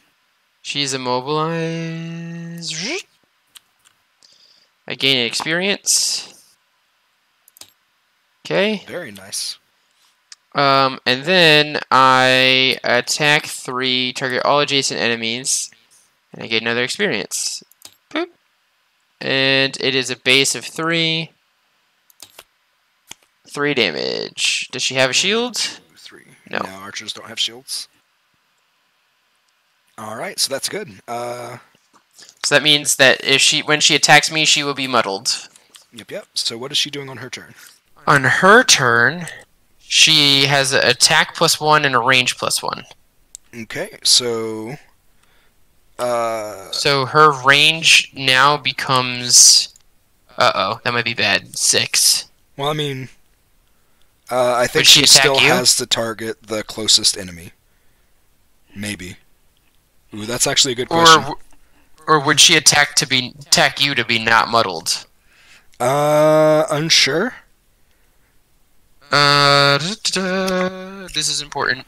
She's immobilized. I gain experience. Okay. Very nice. Um, and then I attack three, target all adjacent enemies, and I get another experience. Boop. And it is a base of three. Three damage. Does she have a shield? One, two, three. No. No, archers don't have shields. Alright, so that's good. Uh, so that means that if she, when she attacks me, she will be muddled. Yep, yep. So what is she doing on her turn? On her turn... she has an attack plus one and a range plus one. Okay, so... Uh, so her range now becomes... Uh-oh, that might be bad. Six. Well, I mean... Uh, I think she, she still you? has to target the closest enemy. Maybe. Ooh, that's actually a good question. Or, or would she attack to be attack you to be not muddled? Uh, unsure. Uh, da, da, da. This is important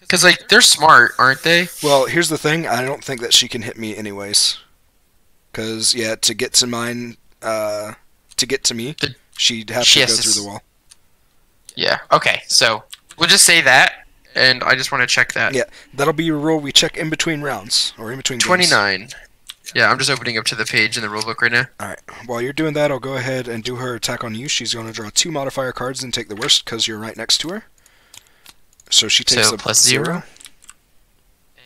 because like they're smart, aren't they? Well, here's the thing: I don't think that she can hit me anyways. Because yeah, to get to mine, uh, to get to me, the, she'd have she to go through the wall. Yeah. Okay. So we'll just say that, and I just want to check that. Yeah, that'll be a rule we check in between rounds or in between. twenty-nine. Yeah, I'm just opening up to the page in the rulebook right now. Alright, while you're doing that, I'll go ahead and do her attack on you. She's going to draw two modifier cards and take the worst because you're right next to her. So she takes so the plus zero. zero.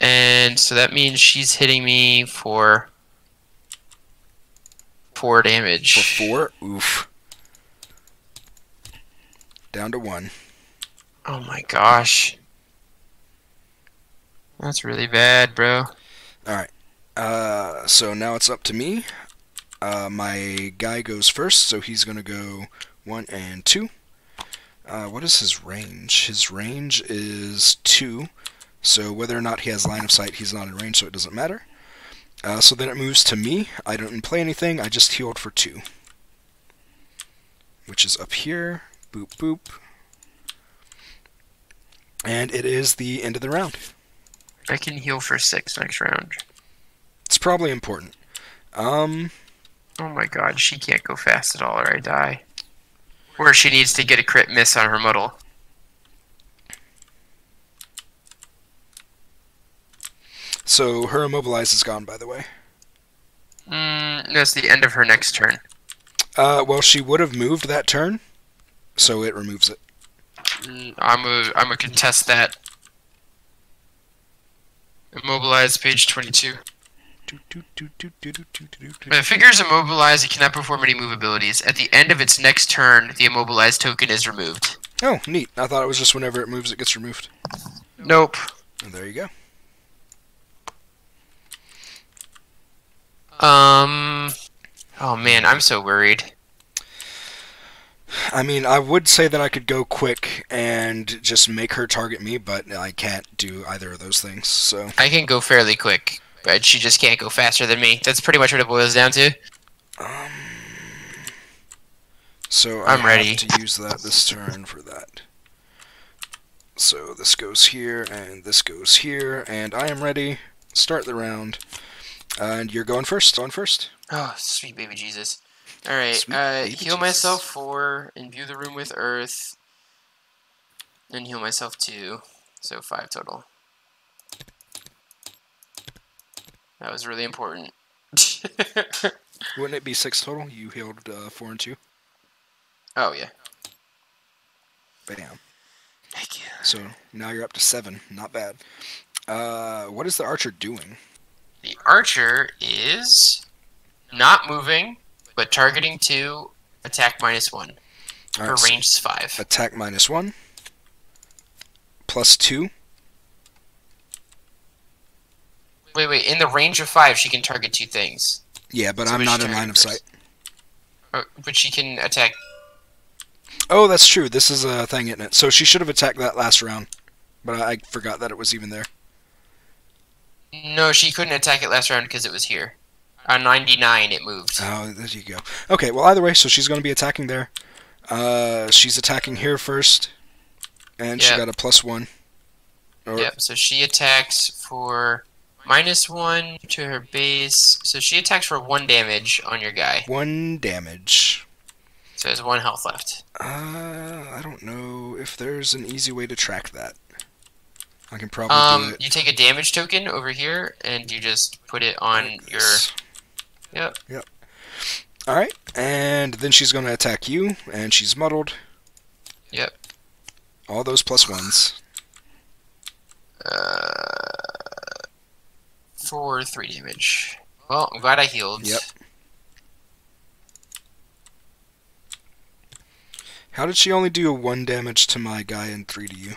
And so that means she's hitting me for four damage. For four? Oof. Down to one. Oh my gosh. That's really bad, bro. Alright. Uh, so now it's up to me. Uh, my guy goes first, so he's going to go one and two. Uh, what is his range? His range is two, so whether or not he has line of sight, he's not in range, so it doesn't matter. Uh, so then it moves to me. I don't play anything, I just healed for two. Which is up here. Boop, boop. And it is the end of the round. I can heal for six next round. It's probably important. Um, oh my god, she can't go fast at all or I die. Or she needs to get a crit miss on her muddle. So her immobilize is gone, by the way. Mm, that's the end of her next turn. Uh, well, she would have moved that turn, so it removes it. Mm, I'm a, I'm a contest that. Immobilize, page twenty-two. When the figure is immobilized, it cannot perform any move abilities. At the end of its next turn, the immobilized token is removed. Oh, neat. I thought it was just whenever it moves, it gets removed. Nope. And there you go. Um. Oh, man, I'm so worried. I mean, I would say that I could go quick and just make her target me, but I can't do either of those things, so... I can go fairly quick. But she just can't go faster than me. That's pretty much what it boils down to. Um, so I'm I ready have to use that this turn for that. So this goes here, and this goes here, and I am ready. Start the round. And you're going first. On first. Oh, sweet baby Jesus. All right. Uh, heal Jesus. myself four, imbue the room with earth, and heal myself two. So five total. That was really important. Wouldn't it be six total? You healed uh, four and two. Oh, yeah. Bam. Thank you. So now you're up to seven. Not bad. Uh, what is the archer doing? The archer is not moving, but targeting two, attack minus one. All right, her range is five. Attack minus one. Plus two. Wait, wait. In the range of five, she can target two things. Yeah, but so I'm not in line of sight. Oh, but she can attack... Oh, that's true. This is a thing, isn't it? So she should have attacked that last round, but I, I forgot that it was even there. No, she couldn't attack it last round because it was here. On ninety-nine, it moved. Oh, there you go. Okay, well, either way, so she's going to be attacking there. Uh, she's attacking here first, and yep. she got a plus one. Or... Yep, so she attacks for... Minus one to her base. So she attacks for one damage on your guy. One damage. So there's one health left. Uh, I don't know if there's an easy way to track that. I can probably um, do it. You take a damage token over here, and you just put it on like your... Yep. Yep. Alright, and then she's going to attack you, and she's muddled. Yep. All those plus ones. Uh... For three damage. Well, I'm glad I healed. Yep. How did she only do one damage to my guy and three to you?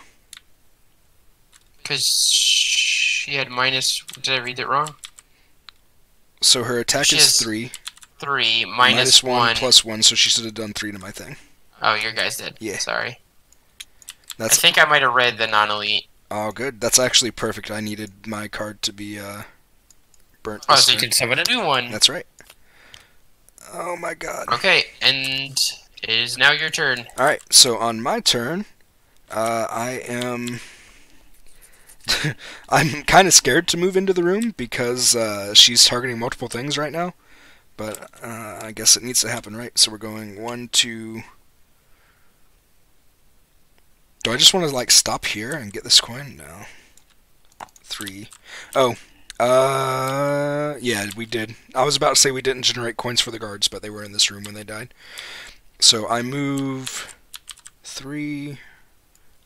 Because she had minus... Did I read that wrong? So her attack she is three. Three, minus, minus one. one. Plus one, so she should have done three to my thing. Oh, your guys did. Yeah. Sorry. That's I think I might have read the non-elite. Oh, good. That's actually perfect. I needed my card to be uh, burnt. Oh, so you can summon a new one. That's right. Oh, my God. Okay, and it is now your turn. All right, so on my turn, uh, I am... I'm kind of scared to move into the room because uh, she's targeting multiple things right now. But uh, I guess it needs to happen, right? So we're going one, two... Do I just want to, like, stop here and get this coin? No. Three. Oh. Uh, yeah, we did. I was about to say we didn't generate coins for the guards, but they were in this room when they died. So I move three.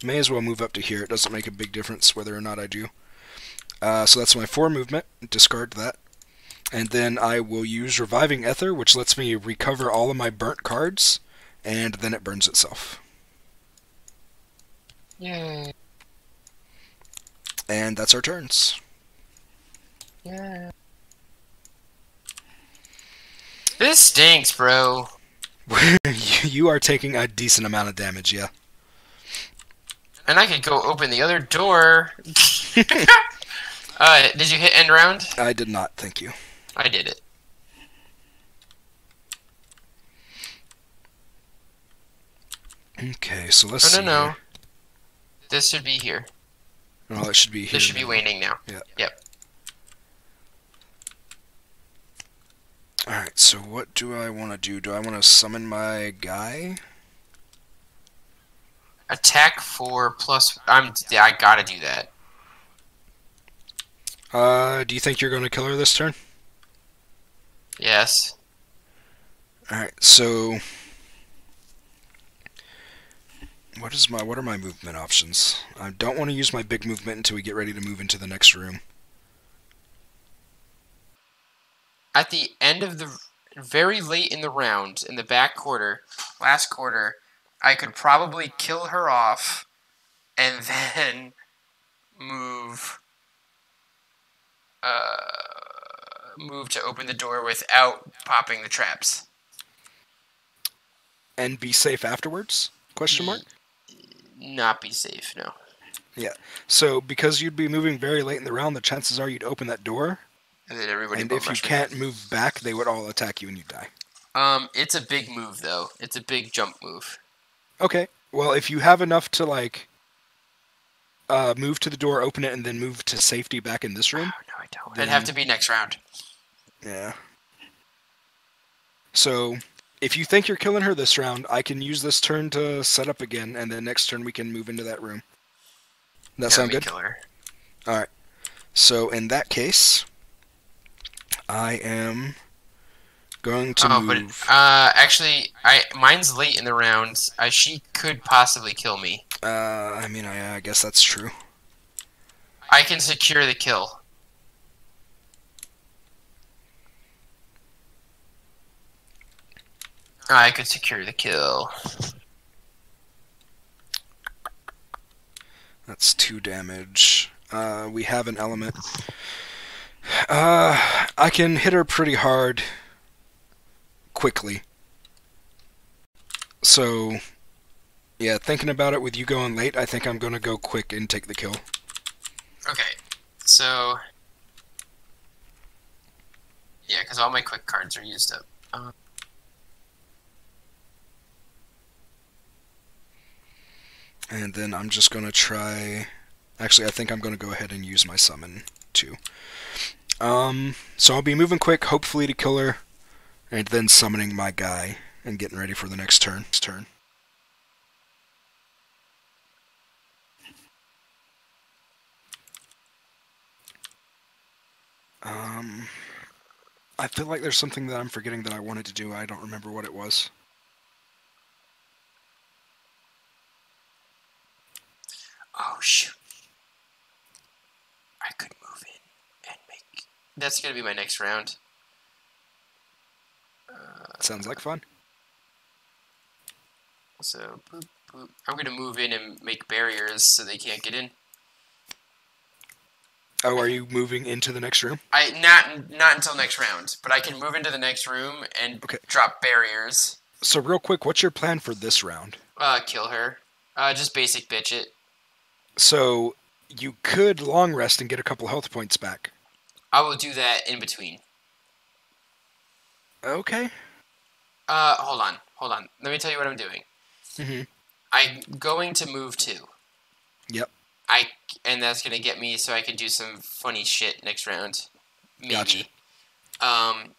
May as well move up to here. It doesn't make a big difference whether or not I do. Uh, so that's my four movement. Discard that. And then I will use Reviving Ether, which lets me recover all of my burnt cards, and then it burns itself. Yay. And that's our turns. Yeah. This stinks, bro. You are taking a decent amount of damage, yeah. And I could go open the other door. uh, did you hit end round? I did not, thank you. I did it. Okay, so let's oh, see. No, no, no. This should be here. Oh, it should be here. This should be waning now. Yeah. Yep. Alright, so what do I want to do? Do I want to summon my guy? Attack four plus... I'm, I gotta do that. Uh, do you think you're going to kill her this turn? Yes. Alright, so... What is my? What are my movement options? I don't want to use my big movement until we get ready to move into the next room. At the end of the... Very late in the round, in the back quarter, last quarter, I could probably kill her off and then move... Uh, move to open the door without popping the traps. And be safe afterwards? Question mark? Not be safe, no. Yeah. So because you'd be moving very late in the round, the chances are you'd open that door. And then everybody. And if you can't move back, they would all attack you and you die. Um, it's a big move though. It's a big jump move. Okay. Well, if you have enough to like uh move to the door, open it, and then move to safety back in this room. Oh, no, I don't. It'd have to be next round. Yeah. So if you think you're killing her this round, I can use this turn to set up again, and then next turn we can move into that room. That yeah, sound good? Kill her. All right. So in that case, I am going to oh, move. But, uh, actually, I mine's late in the round. I, she could possibly kill me. Uh, I mean, I, I guess that's true. I can secure the kill. I could secure the kill. That's two damage. Uh, we have an element. Uh, I can hit her pretty hard quickly. So, yeah, thinking about it with you going late, I think I'm going to go quick and take the kill. Okay, so... yeah, because all my quick cards are used up. Um... And then I'm just going to try... Actually, I think I'm going to go ahead and use my summon, too. Um, so I'll be moving quick, hopefully, to kill her, and then summoning my guy and getting ready for the next turn. Next turn. Um, I feel like there's something that I'm forgetting that I wanted to do. I don't remember what it was. Oh, shoot. I could move in and make... That's going to be my next round. Uh, Sounds like fun. So, boop, boop. I'm going to move in and make barriers so they can't get in. Oh, are you moving into the next room? I Not not until next round, but I can move into the next room and okay. drop barriers. So, real quick, what's your plan for this round? Uh, kill her. Uh, just basic bitch it. So, you could long rest and get a couple health points back. I will do that in between. Okay. Uh, hold on. Hold on. Let me tell you what I'm doing. Mm-hmm. I'm going to move two. Yep. I, and that's going to get me so I can do some funny shit next round. Maybe. Gotcha. Um,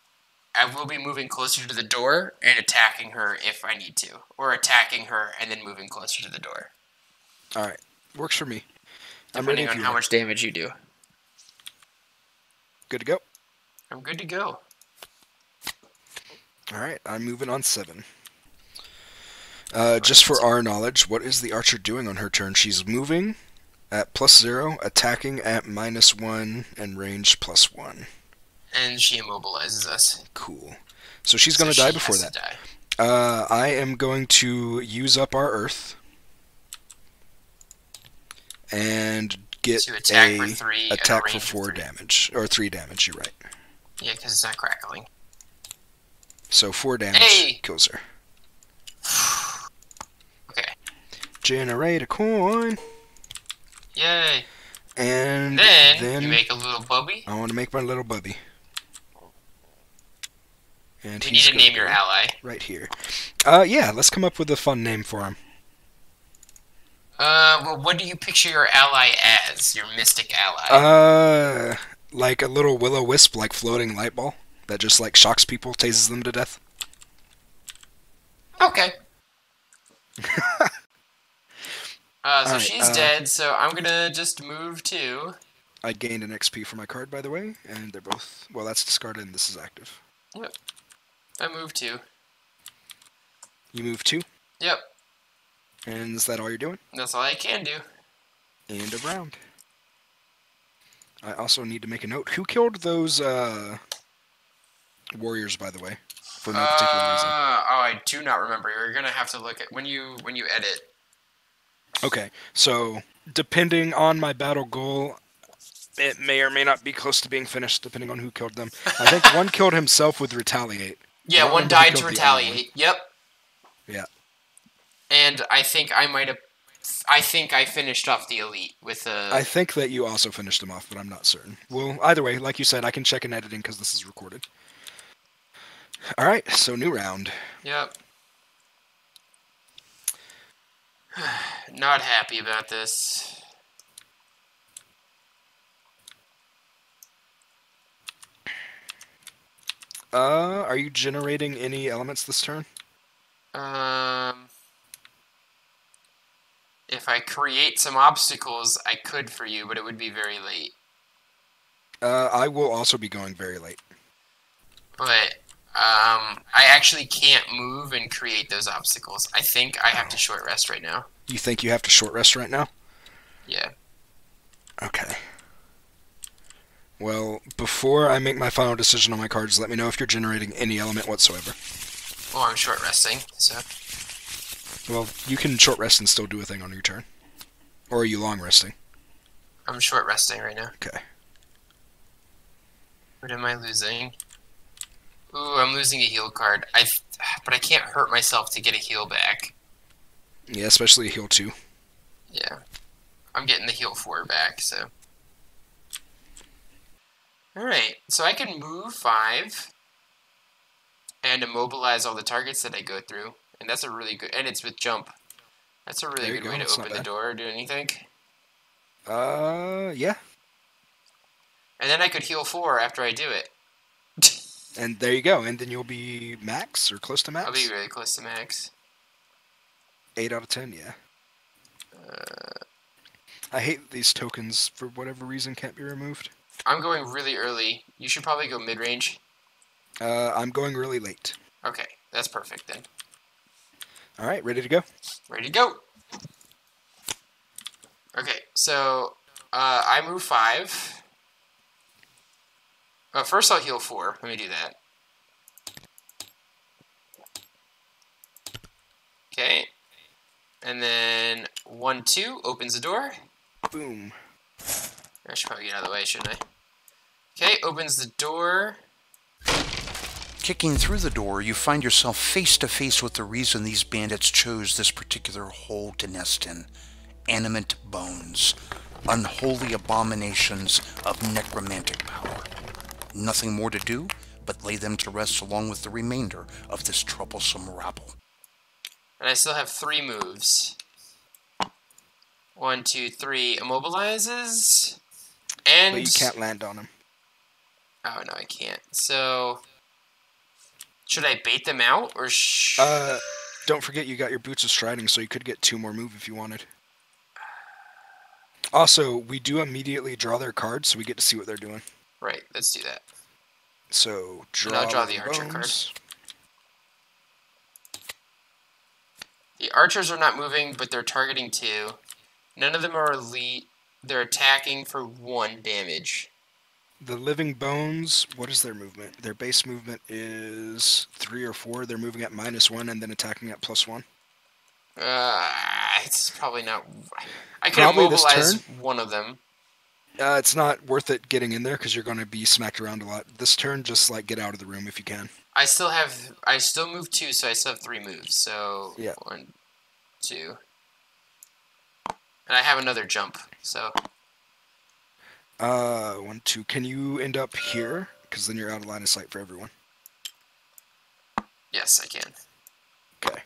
I will be moving closer to the door and attacking her if I need to. Or attacking her and then moving closer to the door. Alright. Works for me. I'm Depending on how much damage you do. Good to go. I'm good to go. Alright, I'm moving on seven. Uh, just for our knowledge, what is the archer doing on her turn? She's moving at plus zero, attacking at minus one, and range plus one. And she immobilizes us. Cool. So she's going to so die before that. Die. Uh, I am going to use up our earth. And get to attack a for three, attack for four damage or three damage. You're right. Yeah, because it's not crackling. So four damage hey! kills her. Okay. Generate a coin. Yay! And then, then you make a little bubby. I want to make my little bubby. And you need to name your ally right here. Uh, yeah, let's come up with a fun name for him. Uh, well, what do you picture your ally as? Your mystic ally? Uh, like a little will-o-wisp, like floating light ball that just, like, shocks people, tases them to death. Okay. uh, so right, she's uh, dead, so I'm gonna just move to... I gained an X P for my card, by the way, and they're both... Well, that's discarded and this is active. Yep. I move to. You move to? Yep. And is that all you're doing? That's all I can do. And a round. I also need to make a note. Who killed those uh, warriors, by the way? For no uh, particular reason. Oh, I do not remember. You're gonna have to look at when you when you edit. Okay, so depending on my battle goal, it may or may not be close to being finished, depending on who killed them. I think one killed himself with retaliate. Yeah, one died to retaliate. Yep. Yeah. And I think I might have... I think I finished off the elite with a... I think that you also finished him off, but I'm not certain. Well, either way, like you said, I can check in editing because this is recorded. Alright, so new round. Yep. Not happy about this. Uh, are you generating any elements this turn? Um... If I create some obstacles, I could for you, but it would be very late. Uh, I will also be going very late. but um, I actually can't move and create those obstacles. I think I have to short rest right now. You think you have to short rest right now? Yeah. Okay. Well, before I make my final decision on my cards, let me know if you're generating any element whatsoever. Well, I'm short resting, so... Well, you can short rest and still do a thing on your turn. Or are you long resting? I'm short resting right now. Okay. What am I losing? Ooh, I'm losing a heal card. I, But I can't hurt myself to get a heal back. Yeah, especially a heal two. Yeah. I'm getting the heal four back, so... Alright, so I can move five and immobilize all the targets that I go through. And that's a really good... And it's with jump. That's a really good way to open the door, don't you think? Uh, yeah. And then I could heal four after I do it. And there you go. And then you'll be max or close to max? I'll be really close to max. eight out of ten, yeah. Uh, I hate these tokens, for whatever reason, can't be removed. I'm going really early. You should probably go mid-range. Uh, I'm going really late. Okay, that's perfect then. All right, ready to go? Ready to go. Okay, so uh, I move five. Uh, first, I'll heal four. Let me do that. Okay. And then one, two, opens the door. Boom. I should probably get out of the way, shouldn't I? Okay, opens the door. Kicking through the door, you find yourself face-to-face with the reason these bandits chose this particular hole to nest in. Animate bones. Unholy abominations of necromantic power. Nothing more to do but lay them to rest along with the remainder of this troublesome rabble. And I still have three moves. One, two, three, immobilizes, and... But you can't land on him. Oh, no, I can't. So, should I bait them out, or sh... Uh, don't forget you got your Boots of Striding, so you could get two more move if you wanted. Also, we do immediately draw their cards, so we get to see what they're doing. Right, let's do that. So, draw, and I'll draw the Archer card. The Archers are not moving, but they're targeting two. None of them are elite. They're attacking for one damage. The Living Bones, what is their movement? Their base movement is three or four. They're moving at minus one and then attacking at plus one. Uh, it's probably not... I could immobilize one of them. Uh, it's not worth it getting in there because you're going to be smacked around a lot. This turn, just like get out of the room if you can. I still have... I still move two, so I still have three moves. So, yeah. One, two... And I have another jump, so... Uh, one, two. Can you end up here? Because then you're out of line of sight for everyone. Yes, I can. Okay.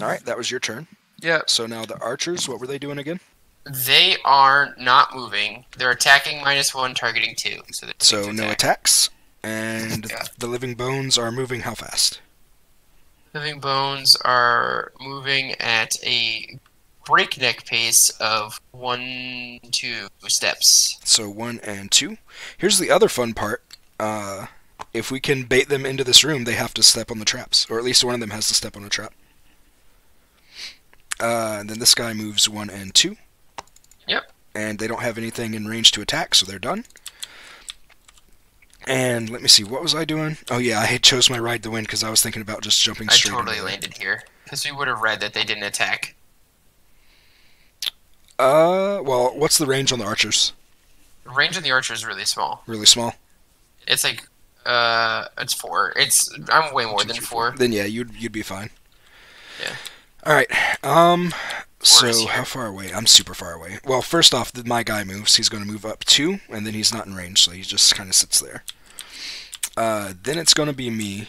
Alright, that was your turn. Yeah. So now the Archers, what were they doing again? They are not moving. They're attacking minus one, targeting two. So, so two no attack. attacks. And yeah. The Living Bones are moving how fast? Living Bones are moving at a... breakneck pace of one, two steps. So one and two. Here's the other fun part. Uh, if we can bait them into this room, they have to step on the traps. Or at least one of them has to step on a trap. Uh, and then this guy moves one and two. Yep. And they don't have anything in range to attack, so they're done. And let me see, what was I doing? Oh yeah, I had chose my Ride the Wind because I was thinking about just jumping straight. I totally landed here. Because we would have read that they didn't attack. Uh, well, what's the range on the Archers? The range on the Archer is really small. Really small? It's like, uh, it's four. It's, I'm way more than four. Then yeah, you'd, you'd be fine. Yeah. Alright, um, so how far away? I'm super far away. Well, first off, my guy moves. He's going to move up two, and then he's not in range, so he just kind of sits there. Uh, then it's going to be me.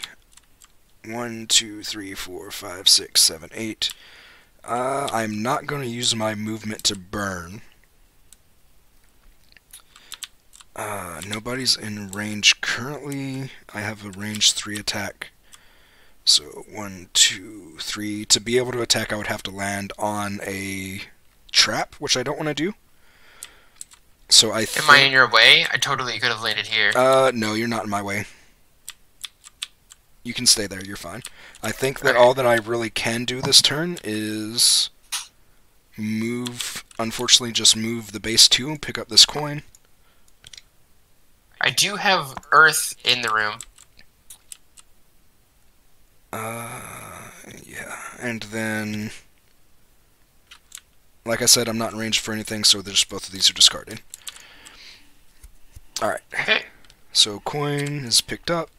One, two, three, four, five, six, seven, eight... Uh, I'm not going to use my movement to burn. Uh, nobody's in range currently. I have a range three attack. So, one, two, three. To be able to attack, I would have to land on a trap, which I don't want to do. So I. Am I in your way? I totally could have landed here. Uh, no, you're not in my way. You can stay there, you're fine. I think that all that I really can do this turn is move, unfortunately just move the base two and pick up this coin. I do have earth in the room. Uh, yeah, and then, like I said, I'm not in range for anything, so there's both of these are discarded. Alright. Okay. So coin is picked up,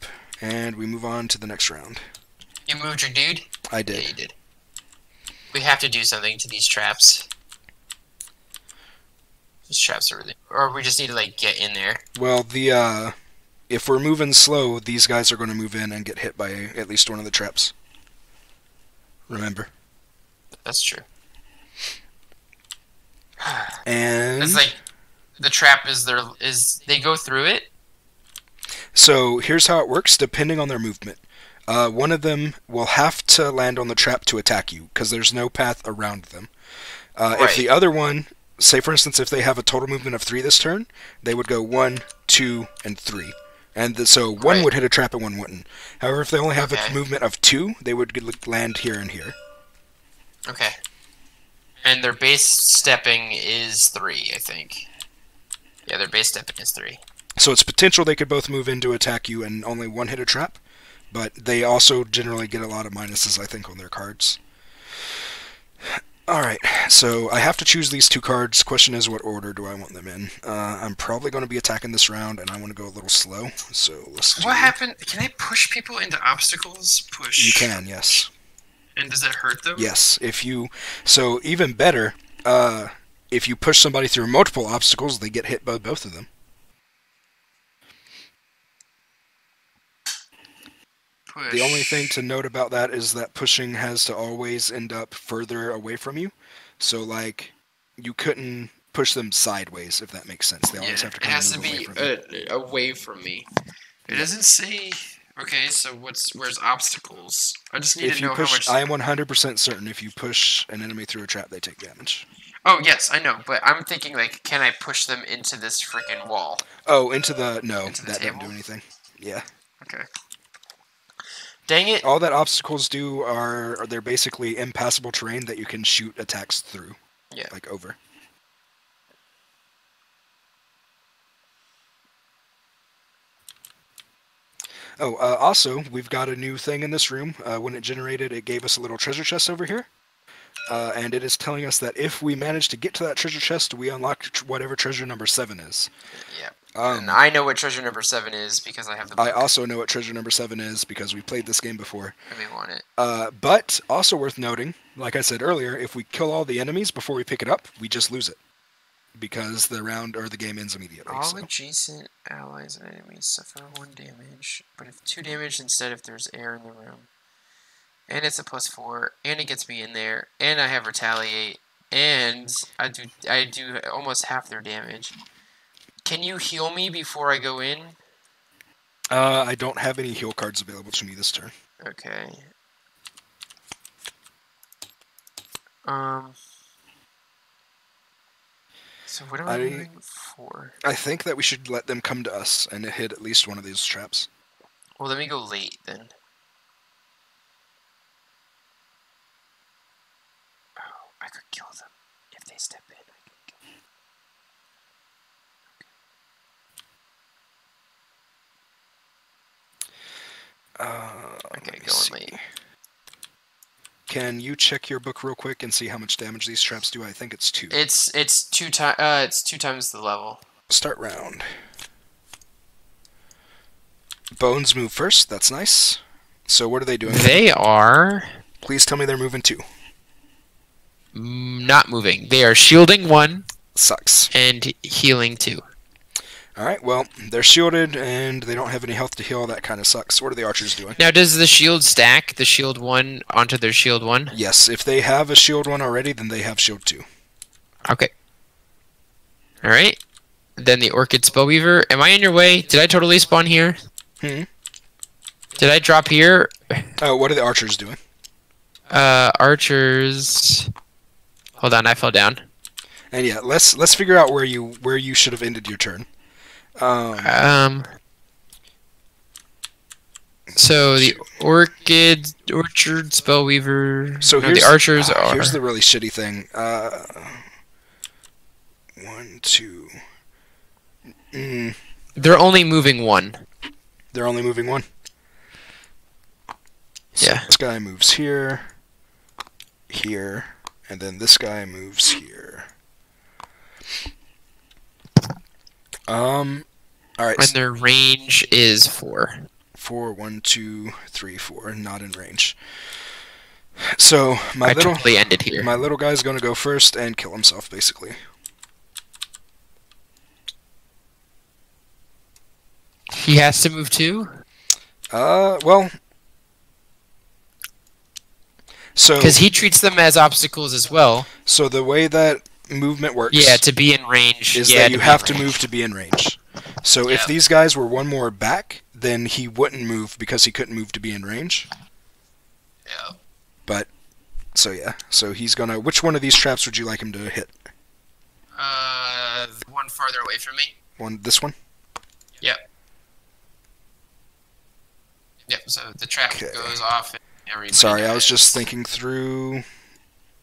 and we move on to the next round. You moved your dude? I did. Yeah, you did. We have to do something to these traps. These traps are really... Or we just need to, like, get in there. Well, the, uh... if we're moving slow, these guys are going to move in and get hit by at least one of the traps. Remember. That's true. And it's like the trap is there is they go through it. So here's how it works. Depending on their movement, uh, one of them will have to land on the trap to attack you because there's no path around them. Uh, right. If the other one, say for instance, if they have a total movement of three this turn, they would go one, two, and three. And the, so one right. would hit a trap and one wouldn't. However, if they only have okay. a movement of two, they would land here and here. Okay. And their base stepping is three, I think. Yeah, their base stepping is three. So it's potential they could both move in to attack you and only one hit a trap. But they also generally get a lot of minuses, I think, on their cards. Alright, so I have to choose these two cards. Question is, what order do I want them in? Uh, I'm probably going to be attacking this round, and I want to go a little slow. So let's do... What happened? Can I push people into obstacles? Push. You can, yes. And does that hurt them? Yes. If you... So even better, uh, if you push somebody through multiple obstacles, they get hit by both of them. Push. The only thing to note about that is that pushing has to always end up further away from you. So, like, you couldn't push them sideways, if that makes sense. They always yeah, have to come it has to be away from, uh, away from me. It doesn't say... Okay, so what's where's obstacles? I just need if to know push, how much... I am one hundred percent certain if you push an enemy through a trap, they take damage. Oh, yes, I know, but I'm thinking, like, can I push them into this freaking wall? Oh, into the... No, into the that table? Didn't do anything. Yeah. Okay. Dang it. All that obstacles do are, are... They're basically impassable terrain that you can shoot attacks through. Yeah. Like, over. Oh, uh, also, we've got a new thing in this room. Uh, when it generated, it gave us a little treasure chest over here. Uh, and it is telling us that if we manage to get to that treasure chest, we unlock tr whatever treasure number seven is. Yeah. Um, and I know what treasure number seven is because I have the book. I also know what treasure number seven is because we played this game before. And we want it. Uh, but, also worth noting, like I said earlier, if we kill all the enemies before we pick it up, we just lose it. Because the round or the game ends immediately. All so. adjacent allies and enemies suffer one damage, but if two damage instead if there's air in the room. And it's a plus four, and it gets me in there, and I have retaliate, and I do I do almost half their damage. Can you heal me before I go in? Uh, I don't have any heal cards available to me this turn. Okay. Um. So what am I doing for? I think that we should let them come to us and hit at least one of these traps. Well, let me go late then. Oh, I could kill them if they step in. I could kill them. Okay, uh, okay going see. late. Can you check your book real quick and see how much damage these traps do? I think it's two. It's it's two times. Uh, it's two times the level. Start round. Bones move first. That's nice. So what are they doing? They are. Please tell me they're moving two. Not moving. They are shielding one. Sucks. And healing two. All right. Well, they're shielded and they don't have any health to heal. That kind of sucks. What are the archers doing? Now, does the shield stack the shield one onto their shield one? Yes. If they have a shield one already, then they have shield two. Okay. All right. Then the Orchid Spellweaver. Am I in your way? Did I totally spawn here? Hmm. Did I drop here? Oh, what are the archers doing? Uh, archers. Hold on, I fell down. And yeah, let's let's figure out where you where you should have ended your turn. Um, um. So the orchid, orchard, spellweaver. So no, the archers uh, are. Here's the really shitty thing. Uh, one, two. Mm. They're only moving one. They're only moving one. So yeah. This guy moves here, here, and then this guy moves here. Um. All right. And their range is four. Four, one, two, three, four. Not in range. So my I little totally ended here. My little guy's gonna go first and kill himself, basically. He has to move too? Uh, well. So because he treats them as obstacles as well. So the way that movement works. Yeah, to be in range. Is yeah, that you have to move to be in range. So yeah. If these guys were one more back, then he wouldn't move because he couldn't move to be in range. Yeah. But, so yeah. So he's gonna... Which one of these traps would you like him to hit? Uh, the one farther away from me. One, this one? Yep. Yep, so the trap okay. goes off. And Sorry, dies. I was just thinking through...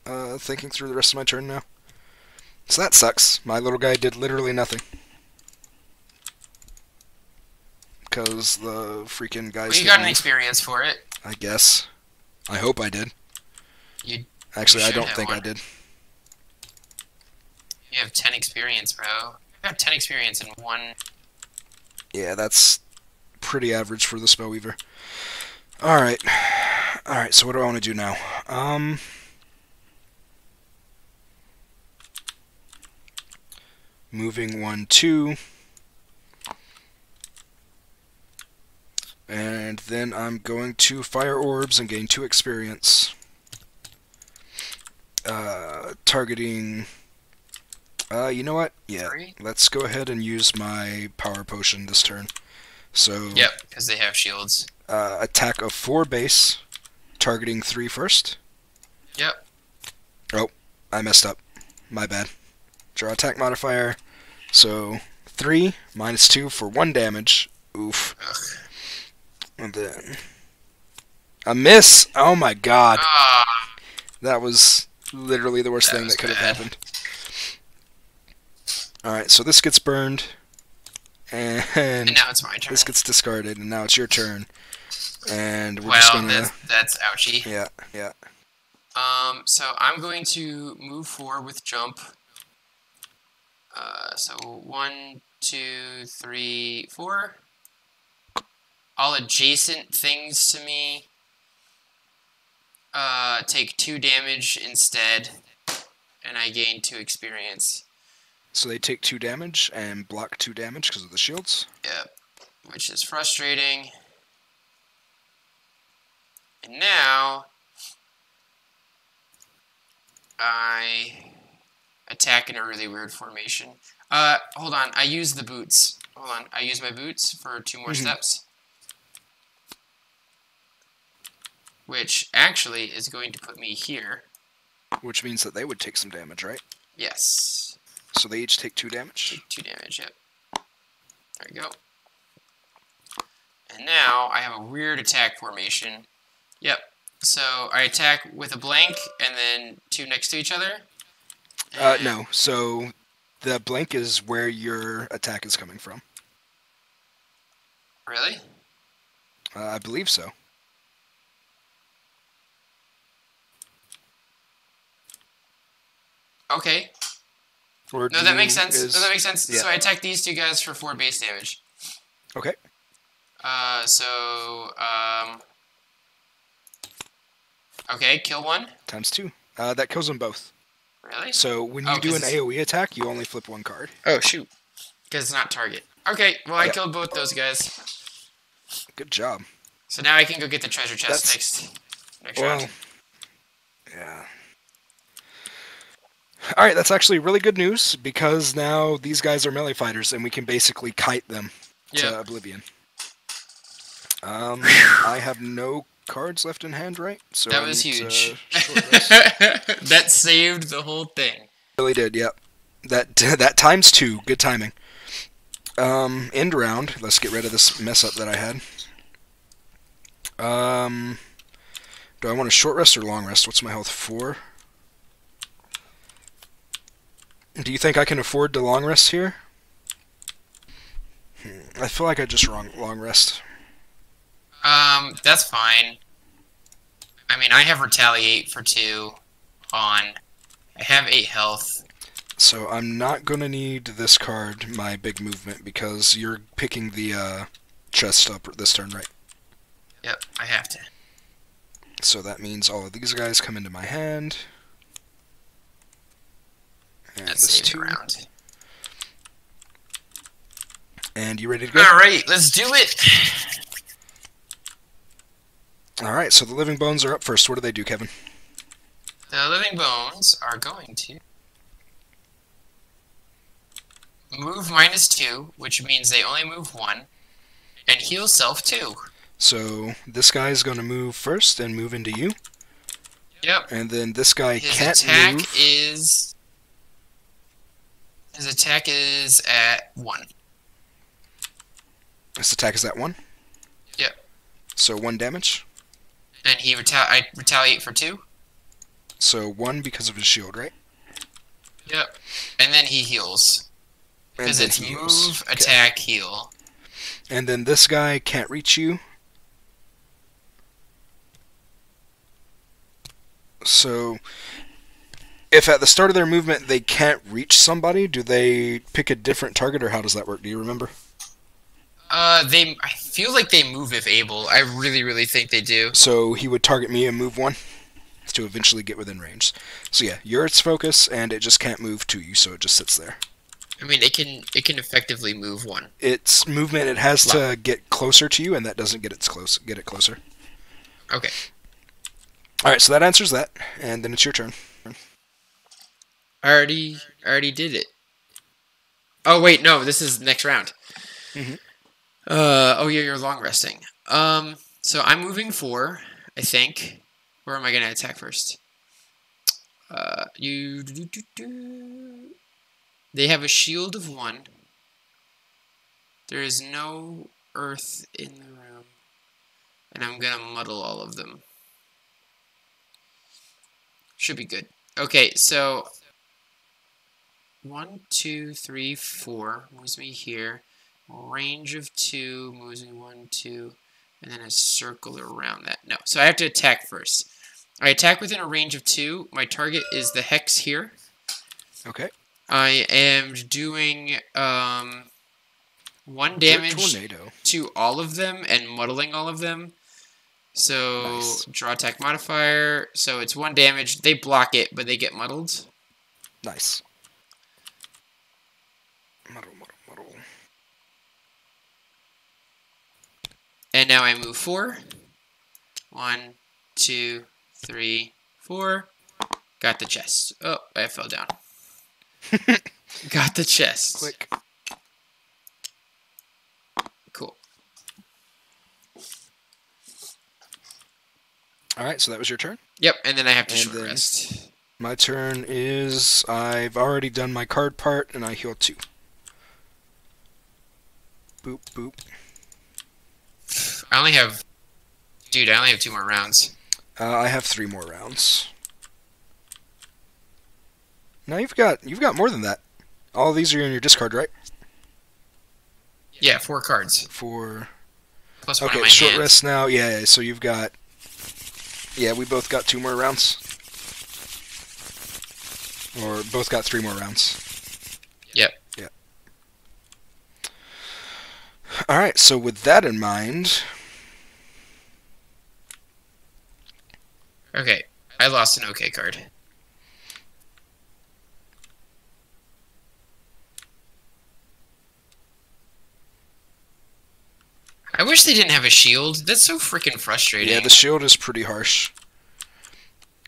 Uh, thinking through the rest of my turn now. So that sucks. My little guy did literally nothing. Because the freaking guys... Well, you got an experience for it. I guess. I hope I did. You Actually, you I don't think one. I did. You have ten experience, bro. I got ten experience in one... Yeah, that's pretty average for the Spellweaver. Alright. Alright, so what do I want to do now? Um... Moving one, two... And then I'm going to Fire Orbs and gain two experience. Uh, targeting... Uh, you know what? Yeah, Three. Let's go ahead and use my Power Potion this turn. So... Yep, because they have shields. Uh, attack of four base, targeting three first. Yep. Oh, I messed up. My bad. Draw attack modifier. So, three, minus two for one damage. Oof. Ugh. And then a miss. Oh my god. Uh, that was literally the worst that thing that could bad. have happened. Alright, so this gets burned. And, and now it's my turn. This gets discarded, and now it's your turn. And we're well, just gonna... Well, that's, that's ouchie. Yeah, yeah. Um, so I'm going to move forward with jump. Uh, so one, two, three, four. All adjacent things to me uh, take two damage instead, and I gain two experience. So they take two damage and block two damage because of the shields? Yep, which is frustrating. And now I attack in a really weird formation. Uh, hold on, I use the boots. Hold on, I use my boots for two more mm-hmm. steps. Which actually is going to put me here. Which means that they would take some damage, right? Yes. So they each take two damage? Take two damage, yep. There we go. And now I have a weird attack formation. Yep. So I attack with a blank and then two next to each other. Uh, no. So the blank is where your attack is coming from. Really? Uh, I believe so. Okay. Or no, that makes sense. Is, no, that makes sense. Yeah. So I attack these two guys for four base damage. Okay. Uh, so, um... Okay, kill one. Times two. Uh, that kills them both. Really? So when you oh, do an A O E attack, you only flip one card. Oh, shoot. Because it's not target. Okay, well, I yeah. killed both those guys. Good job. So now I can go get the treasure chest That's... next, next well, round. Yeah. Alright, that's actually really good news, because now these guys are melee fighters, and we can basically kite them yep. to oblivion. Um, I have no cards left in hand, right? So that I was huge. That saved the whole thing. Really did, yep. That, that times two. Good timing. Um, end round. Let's get rid of this mess up that I had. Um, do I want a short rest or long rest? What's my health? Four. Do you think I can afford to long rest here? I feel like I just wrong long rest. Um, that's fine. I mean, I have retaliate for two on. I have eight health. So I'm not gonna need this card, my big movement, because you're picking the uh, chest up this turn, right? Yep, I have to. So that means all of these guys come into my hand. And Let's this save two. Round. And you ready to go? Alright, let's do it! Alright, so the Living Bones are up first. What do they do, Kevin? The Living Bones are going to move minus two, which means they only move one, and heal self two. So this guy is going to move first and move into you. Yep. And then this guy His can't attack move. Is... His attack is at one. This attack is that one? Yep. So one damage? And he retali- I retaliate for two. So one because of his shield, right? Yep. And then he heals. Because it's he move, heals. attack, okay. heal. And then this guy can't reach you. So if at the start of their movement they can't reach somebody, do they pick a different target, or how does that work? Do you remember? Uh, they. I feel like they move if able. I really, really think they do. So he would target me and move one to eventually get within range. So yeah, you're its focus, and it just can't move to you, so it just sits there. I mean, it can it can effectively move one. Its movement, it has to get closer to you, and that doesn't get its close. Get it closer. Okay. All right, so that answers that, and then it's your turn. I already, I already did it. Oh wait, no, this is next round. Mm-hmm. Uh, oh yeah, you're long resting. Um, so I'm moving four, I think. Where am I gonna attack first? Uh, you. Do, do, do, do. They have a shield of one. There is no earth in the room, and I'm gonna muddle all of them. Should be good. Okay, so one, two, three, four moves me here. Range of two moves me one, two, and then a circle around that. No, so I have to attack first. I attack within a range of two. My target is the hex here. Okay. I am doing um, one damage to all of them and muddling all of them. So nice. Draw attack modifier. So it's one damage. They block it, but they get muddled. Nice. Muddle, muddle, muddle. And now I move four. One, two, three, four. Got the chest. Oh, I fell down. Got the chest. Quick. Cool. Alright, so that was your turn? Yep, and then I have to and short rest. My turn is... I've already done my card part, and I heal two. Boop, boop. I only have... Dude, I only have two more rounds. Uh, I have three more rounds. Now you've got you've got more than that. All these are in your discard, right? Yeah, four cards. Four. Plus one. Okay, short rest now. Yeah, so you've got. Yeah, we both got two more rounds. Or both got three more rounds. Yep. Yep. All right. So with that in mind. Okay, I lost an okay card. I wish they didn't have a shield. That's so freaking frustrating. Yeah, the shield is pretty harsh.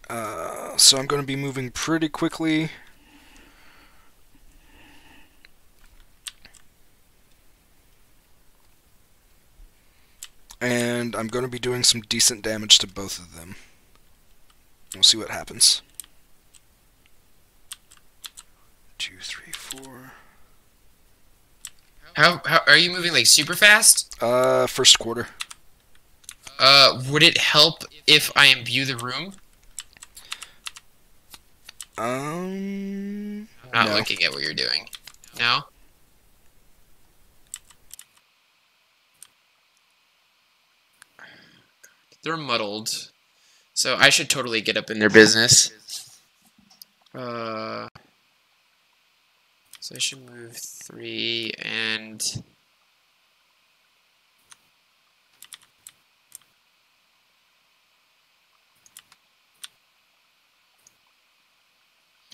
Uh, so I'm going to be moving pretty quickly. And I'm going to be doing some decent damage to both of them. We'll see what happens. Two, three, four... How, how are you moving, like, super fast? Uh, first quarter. Uh, would it help if I imbue the room? Um... I'm not no. looking at what you're doing. No? They're muddled. So I should totally get up in their business. Uh, so I should move three and...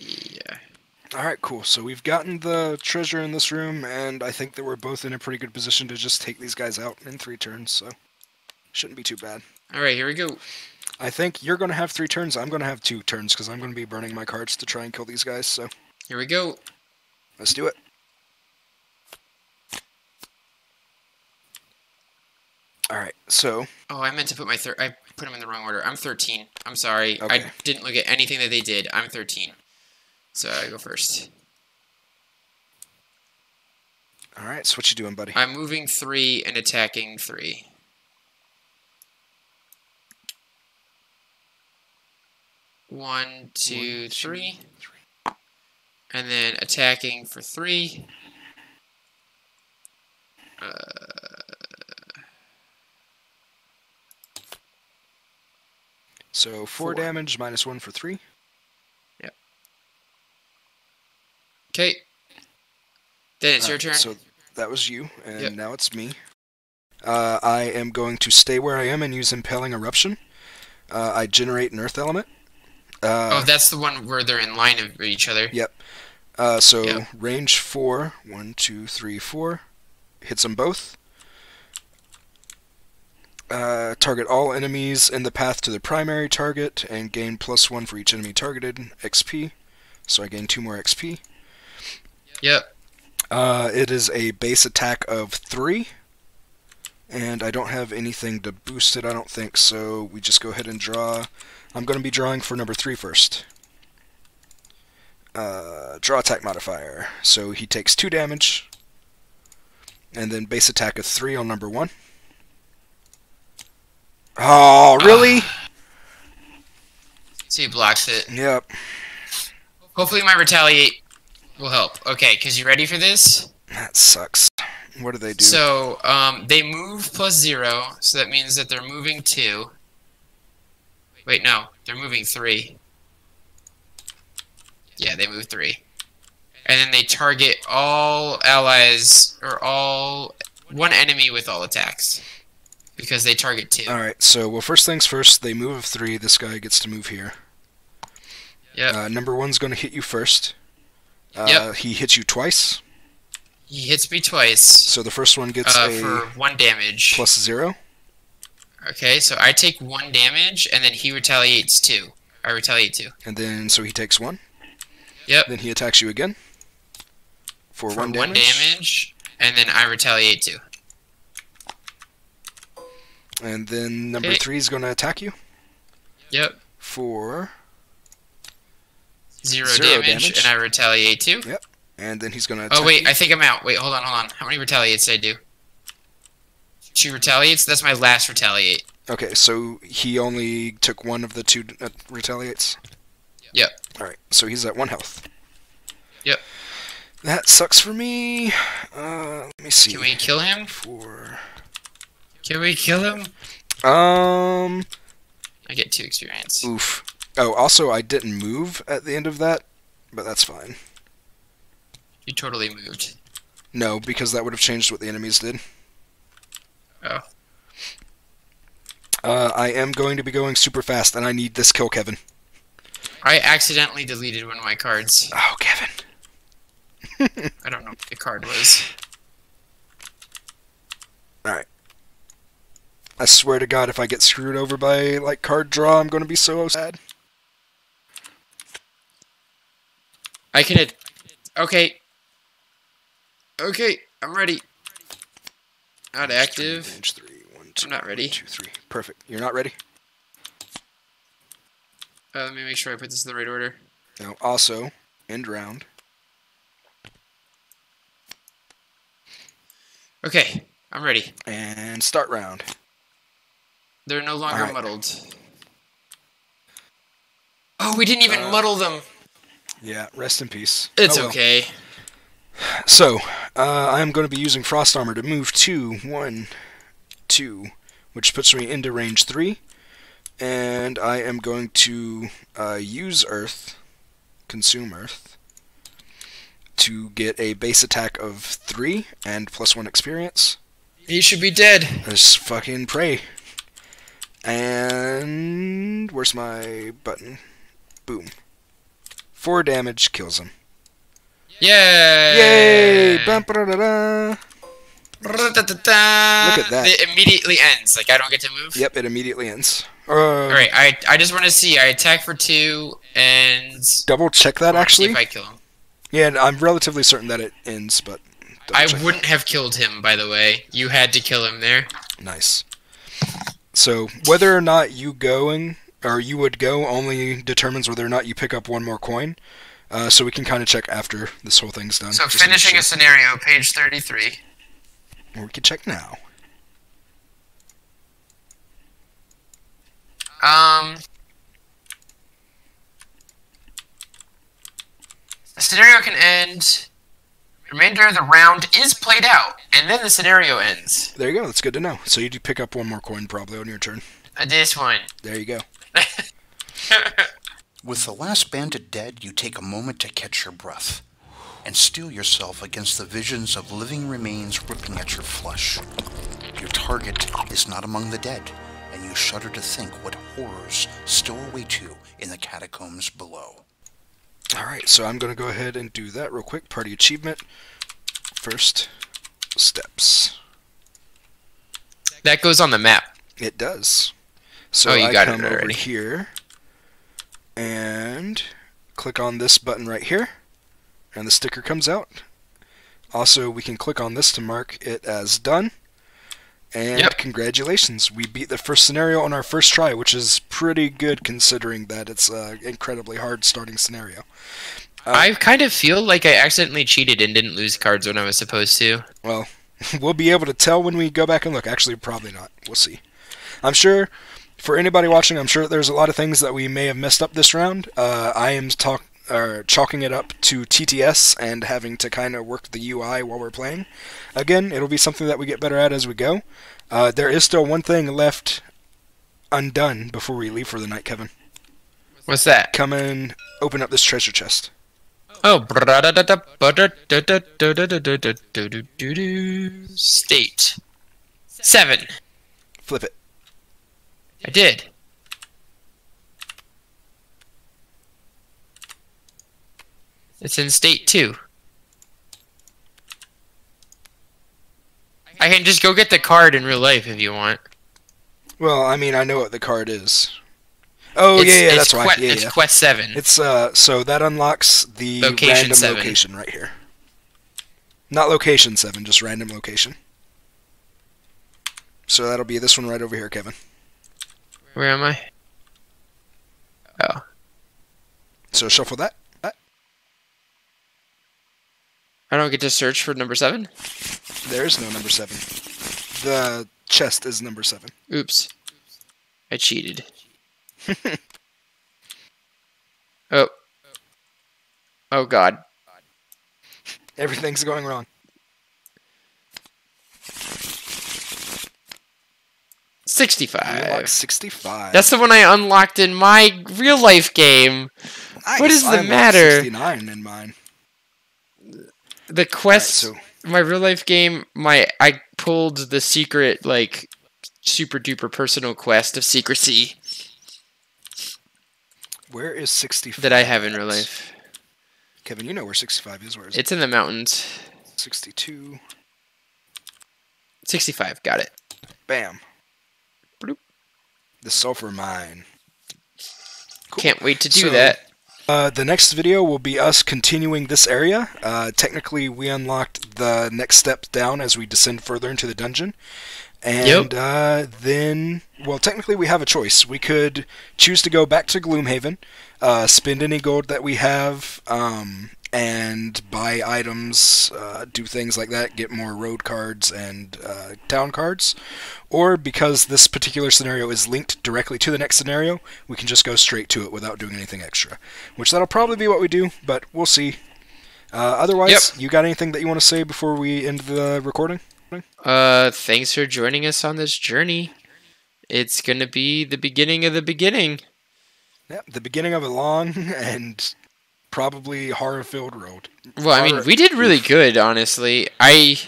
Yeah. Alright, cool. So we've gotten the treasure in this room, and I think that we're both in a pretty good position to just take these guys out in three turns, so... Shouldn't be too bad. Alright, here we go. I think you're going to have three turns, I'm going to have two turns, because I'm going to be burning my cards to try and kill these guys, so... Here we go. Let's do it. Alright, so... Oh, I meant to put my thir- I put them in the wrong order. I'm thirteen. I'm sorry. Okay. I didn't look at anything that they did. I'm thirteen. So I go first. Alright, so what you doing, buddy? I'm moving three and attacking three. One, two, One, two three. three. And then attacking for three. Uh, so four, four damage, minus one for three. Yep. Okay. Then it's uh, your turn. So that was you, and yep. Now it's me. Uh, I am going to stay where I am and use Impaling Eruption. Uh, I generate an Earth Element. Uh, oh, that's the one where they're in line of each other. Yep. Uh, so yep. range four, one, two, three, four. Hits them both. Uh, target all enemies in the path to the primary target and gain plus one for each enemy targeted X P. So I gain two more X P. Yep. Uh, it is a base attack of three. And I don't have anything to boost it, I don't think, so we just go ahead and draw. I'm going to be drawing for number three first. Uh, draw attack modifier. So he takes two damage, and then base attack of three on number one. Oh, really? Uh, so he blocks it. Yep. Hopefully my retaliate will help. Okay, because you ready for this? That sucks. What do they do? So, um, they move plus zero, so that means that they're moving two. Wait, no, they're moving three. Yeah, they move three. And then they target all allies, or all... one enemy with all attacks. Because they target two. Alright, so, well, first things first, they move three, this guy gets to move here. Yep. Uh, number one's gonna hit you first. Uh, yep. He hits you twice. He hits me twice. So the first one gets uh, a... for one damage. Plus zero. Okay, so I take one damage, and then he retaliates two. I retaliate two. And then, so he takes one. Yep. Then he attacks you again. For, for one damage. one damage, and then I retaliate two. And then number okay. three is going to attack you. Yep. For... Zero, zero damage, damage, and I retaliate two. Yep. And then he's going to attack. Oh, wait, you. I think I'm out. Wait, hold on, hold on. How many retaliates did I do? Two retaliates? That's my last retaliate. Okay, so he only took one of the two uh, retaliates? Yep. Alright, so he's at one health. Yep. That sucks for me. Uh, let me see. Can we kill him? Four. Can we kill him? Um. I get two experience. Oof. Oh, also, I didn't move at the end of that, but that's fine. You totally moved. No, because that would have changed what the enemies did. Oh. Uh, I am going to be going super fast, and I need this kill, Kevin. I accidentally deleted one of my cards. Oh, Kevin. I don't know what the card was. Alright. I swear to God, if I get screwed over by, like, card draw, I'm going to be so sad. I can... Ad okay. Okay, I'm ready. Not active. Range three, one, two, I'm not ready. One, two, three. Perfect. You're not ready? Uh, let me make sure I put this in the right order. Now, also, end round. Okay, I'm ready. And start round. They're no longer right. muddled. Oh, we didn't even uh, muddle them. Yeah, rest in peace. It's oh, well. okay. So, uh, I'm going to be using Frost Armor to move two, one, two, which puts me into range three. And I am going to uh, use Earth, consume Earth, to get a base attack of three and plus one experience. You should be dead. Let's fucking pray. And where's my button? Boom. Four damage kills him. Yay! Yay! Bum, ba, da, da. Look at that. It immediately ends. Like, I don't get to move? Yep, it immediately ends. Uh, Alright, I, I just want to see. I attack for two, and... Double check that, actually. See if I kill him. Yeah, I'm relatively certain that it ends, but... I wouldn't that. have killed him, by the way. You had to kill him there. Nice. So, whether or not you going, or you would go, only determines whether or not you pick up one more coin. Uh, so we can kind of check after this whole thing's done. So, finishing a scenario, page thirty-three. Or we can check now. Um, the scenario can end. The remainder of the round is played out, and then the scenario ends. There you go. That's good to know. So you do pick up one more coin probably on your turn. Uh, this one. There you go. With the last bandit dead, you take a moment to catch your breath and steel yourself against the visions of living remains ripping at your flesh. Your target is not among the dead, and you shudder to think what horrors still await you in the catacombs below. Alright, so I'm going to go ahead and do that real quick. Party achievement. First steps. That goes on the map. It does. So oh, you I got come it over here and click on this button right here. And the sticker comes out. Also, we can click on this to mark it as done. And yep. Congratulations, we beat the first scenario on our first try, which is pretty good considering that it's an incredibly hard starting scenario. Uh, I kind of feel like I accidentally cheated and didn't lose cards when I was supposed to. Well, we'll be able to tell when we go back and look. Actually, probably not. We'll see. I'm sure... For anybody watching, I'm sure there's a lot of things that we may have messed up this round. Uh, I am talking... Uh, chalking it up to T T S and having to kind of work the U I while we're playing. Again, it'll be something that we get better at as we go. Uh, there is still one thing left undone before we leave for the night, Kevin. What's that? Come and open up this treasure chest. Oh, state. Seven. Flip it. I did. It's in state two. I can just go get the card in real life if you want. Well, I mean, I know what the card is. Oh, it's, yeah, yeah, that's why. Yeah, it's yeah. Quest seven. It's uh, so that unlocks the location random seven. Location right here. Not location seven, just random location. So that'll be this one right over here, Kevin. Where am I? Oh. So shuffle that. I don't get to search for number seven? There is no number seven. The chest is number seven. Oops. I cheated. Oh. Oh, God. Everything's going wrong. sixty-five. sixty-five. That's the one I unlocked in my real-life game. Nice. What is the matter? sixty-nine in mine. The quest, right, so. My real life game, my I pulled the secret, like, super duper personal quest of secrecy. Where is sixty-five? That I have in real life. Kevin, you know where sixty-five is. Where is it's it? It's in the mountains. sixty-two. sixty-five, got it. Bam. Bloop. The sulfur mine. Cool. Can't wait to do so, that. Uh, the next video will be us continuing this area. Uh, technically, we unlocked the next step down as we descend further into the dungeon. And yep. uh, then, well, technically we have a choice. We could choose to go back to Gloomhaven, uh, spend any gold that we have, um, and buy items, uh, do things like that, get more road cards and uh, town cards. Or because this particular scenario is linked directly to the next scenario, we can just go straight to it without doing anything extra. Which that'll probably be what we do, but we'll see. Uh, otherwise, yep. You got anything that you want to say before we end the recording? Uh, thanks for joining us on this journey. It's going to be the beginning of the beginning. Yep, the beginning of a long and probably horror-filled road. Well, I mean, we did really good, honestly. I,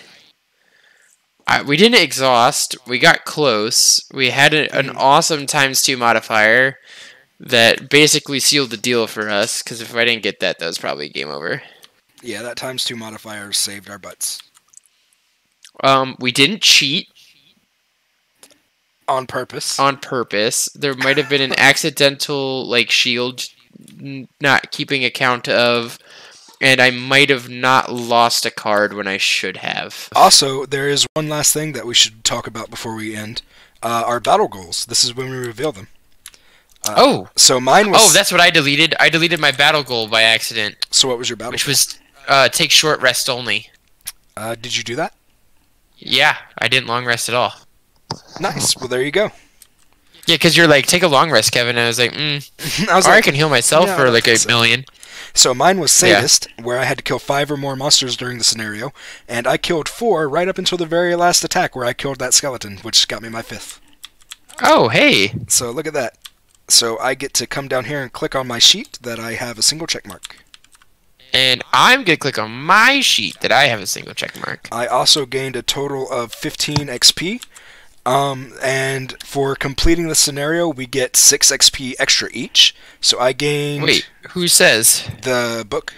I we didn't exhaust. We got close. We had a, an awesome times two modifier that basically sealed the deal for us, because if I didn't get that, that was probably game over. Yeah, that times two modifier saved our butts. Um, we didn't cheat. On purpose. On purpose. There might have been an accidental, like, shield not keeping account of, and I might have not lost a card when I should have. Also, there is one last thing that we should talk about before we end. Uh, our battle goals. This is when we reveal them. Uh, oh! So mine was... Oh, that's what I deleted. I deleted my battle goal by accident. So what was your battle which goal? Which was uh, take short rest only. Uh, did you do that? Yeah, I didn't long rest at all. Nice. Well, there you go. Yeah, because you're like, take a long rest, Kevin. And I was like, mm. I was or like, I can heal myself yeah, for like a so. million. So mine was Sadist, yeah. where I had to kill five or more monsters during the scenario, and I killed four right up until the very last attack, where I killed that skeleton, which got me my fifth. Oh, hey. So look at that. So I get to come down here and click on my sheet that I have a single check mark. And I'm going to click on my sheet that I have a single check mark. I also gained a total of fifteen X P. Um, and for completing the scenario, we get six X P extra each. So I gained... Wait, who says? The book.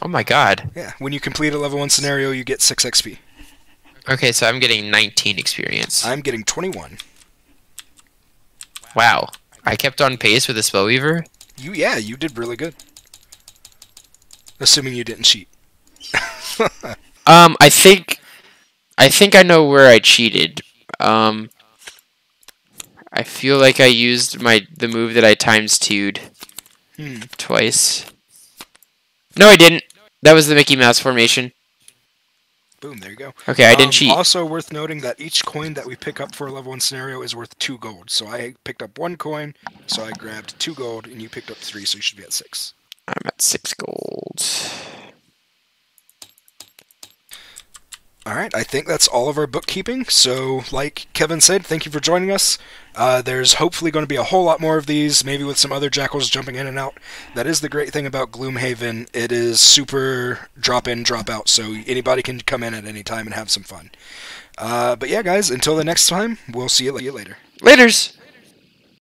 Oh my god. Yeah, when you complete a level one scenario, you get six X P. Okay, so I'm getting nineteen experience. I'm getting twenty-one. Wow. I kept on pace with the Spellweaver? You, yeah, you did really good. Assuming you didn't cheat. um, I think... I think I know where I cheated. Um, I feel like I used my the move that I times two'd hmm. twice. No, I didn't. That was the Mickey Mouse formation. Boom, there you go. Okay, I didn't um, cheat. Also worth noting that each coin that we pick up for a level one scenario is worth two gold. So I picked up one coin, so I grabbed two gold, and you picked up three, so you should be at six. I'm at six gold. Alright, I think that's all of our bookkeeping, so like Kevin said, thank you for joining us. Uh, there's hopefully going to be a whole lot more of these, maybe with some other jackals jumping in and out. That is the great thing about Gloomhaven, it is super drop-in, drop-out, so anybody can come in at any time and have some fun. Uh, but yeah guys, until the next time, we'll see you later. Laters!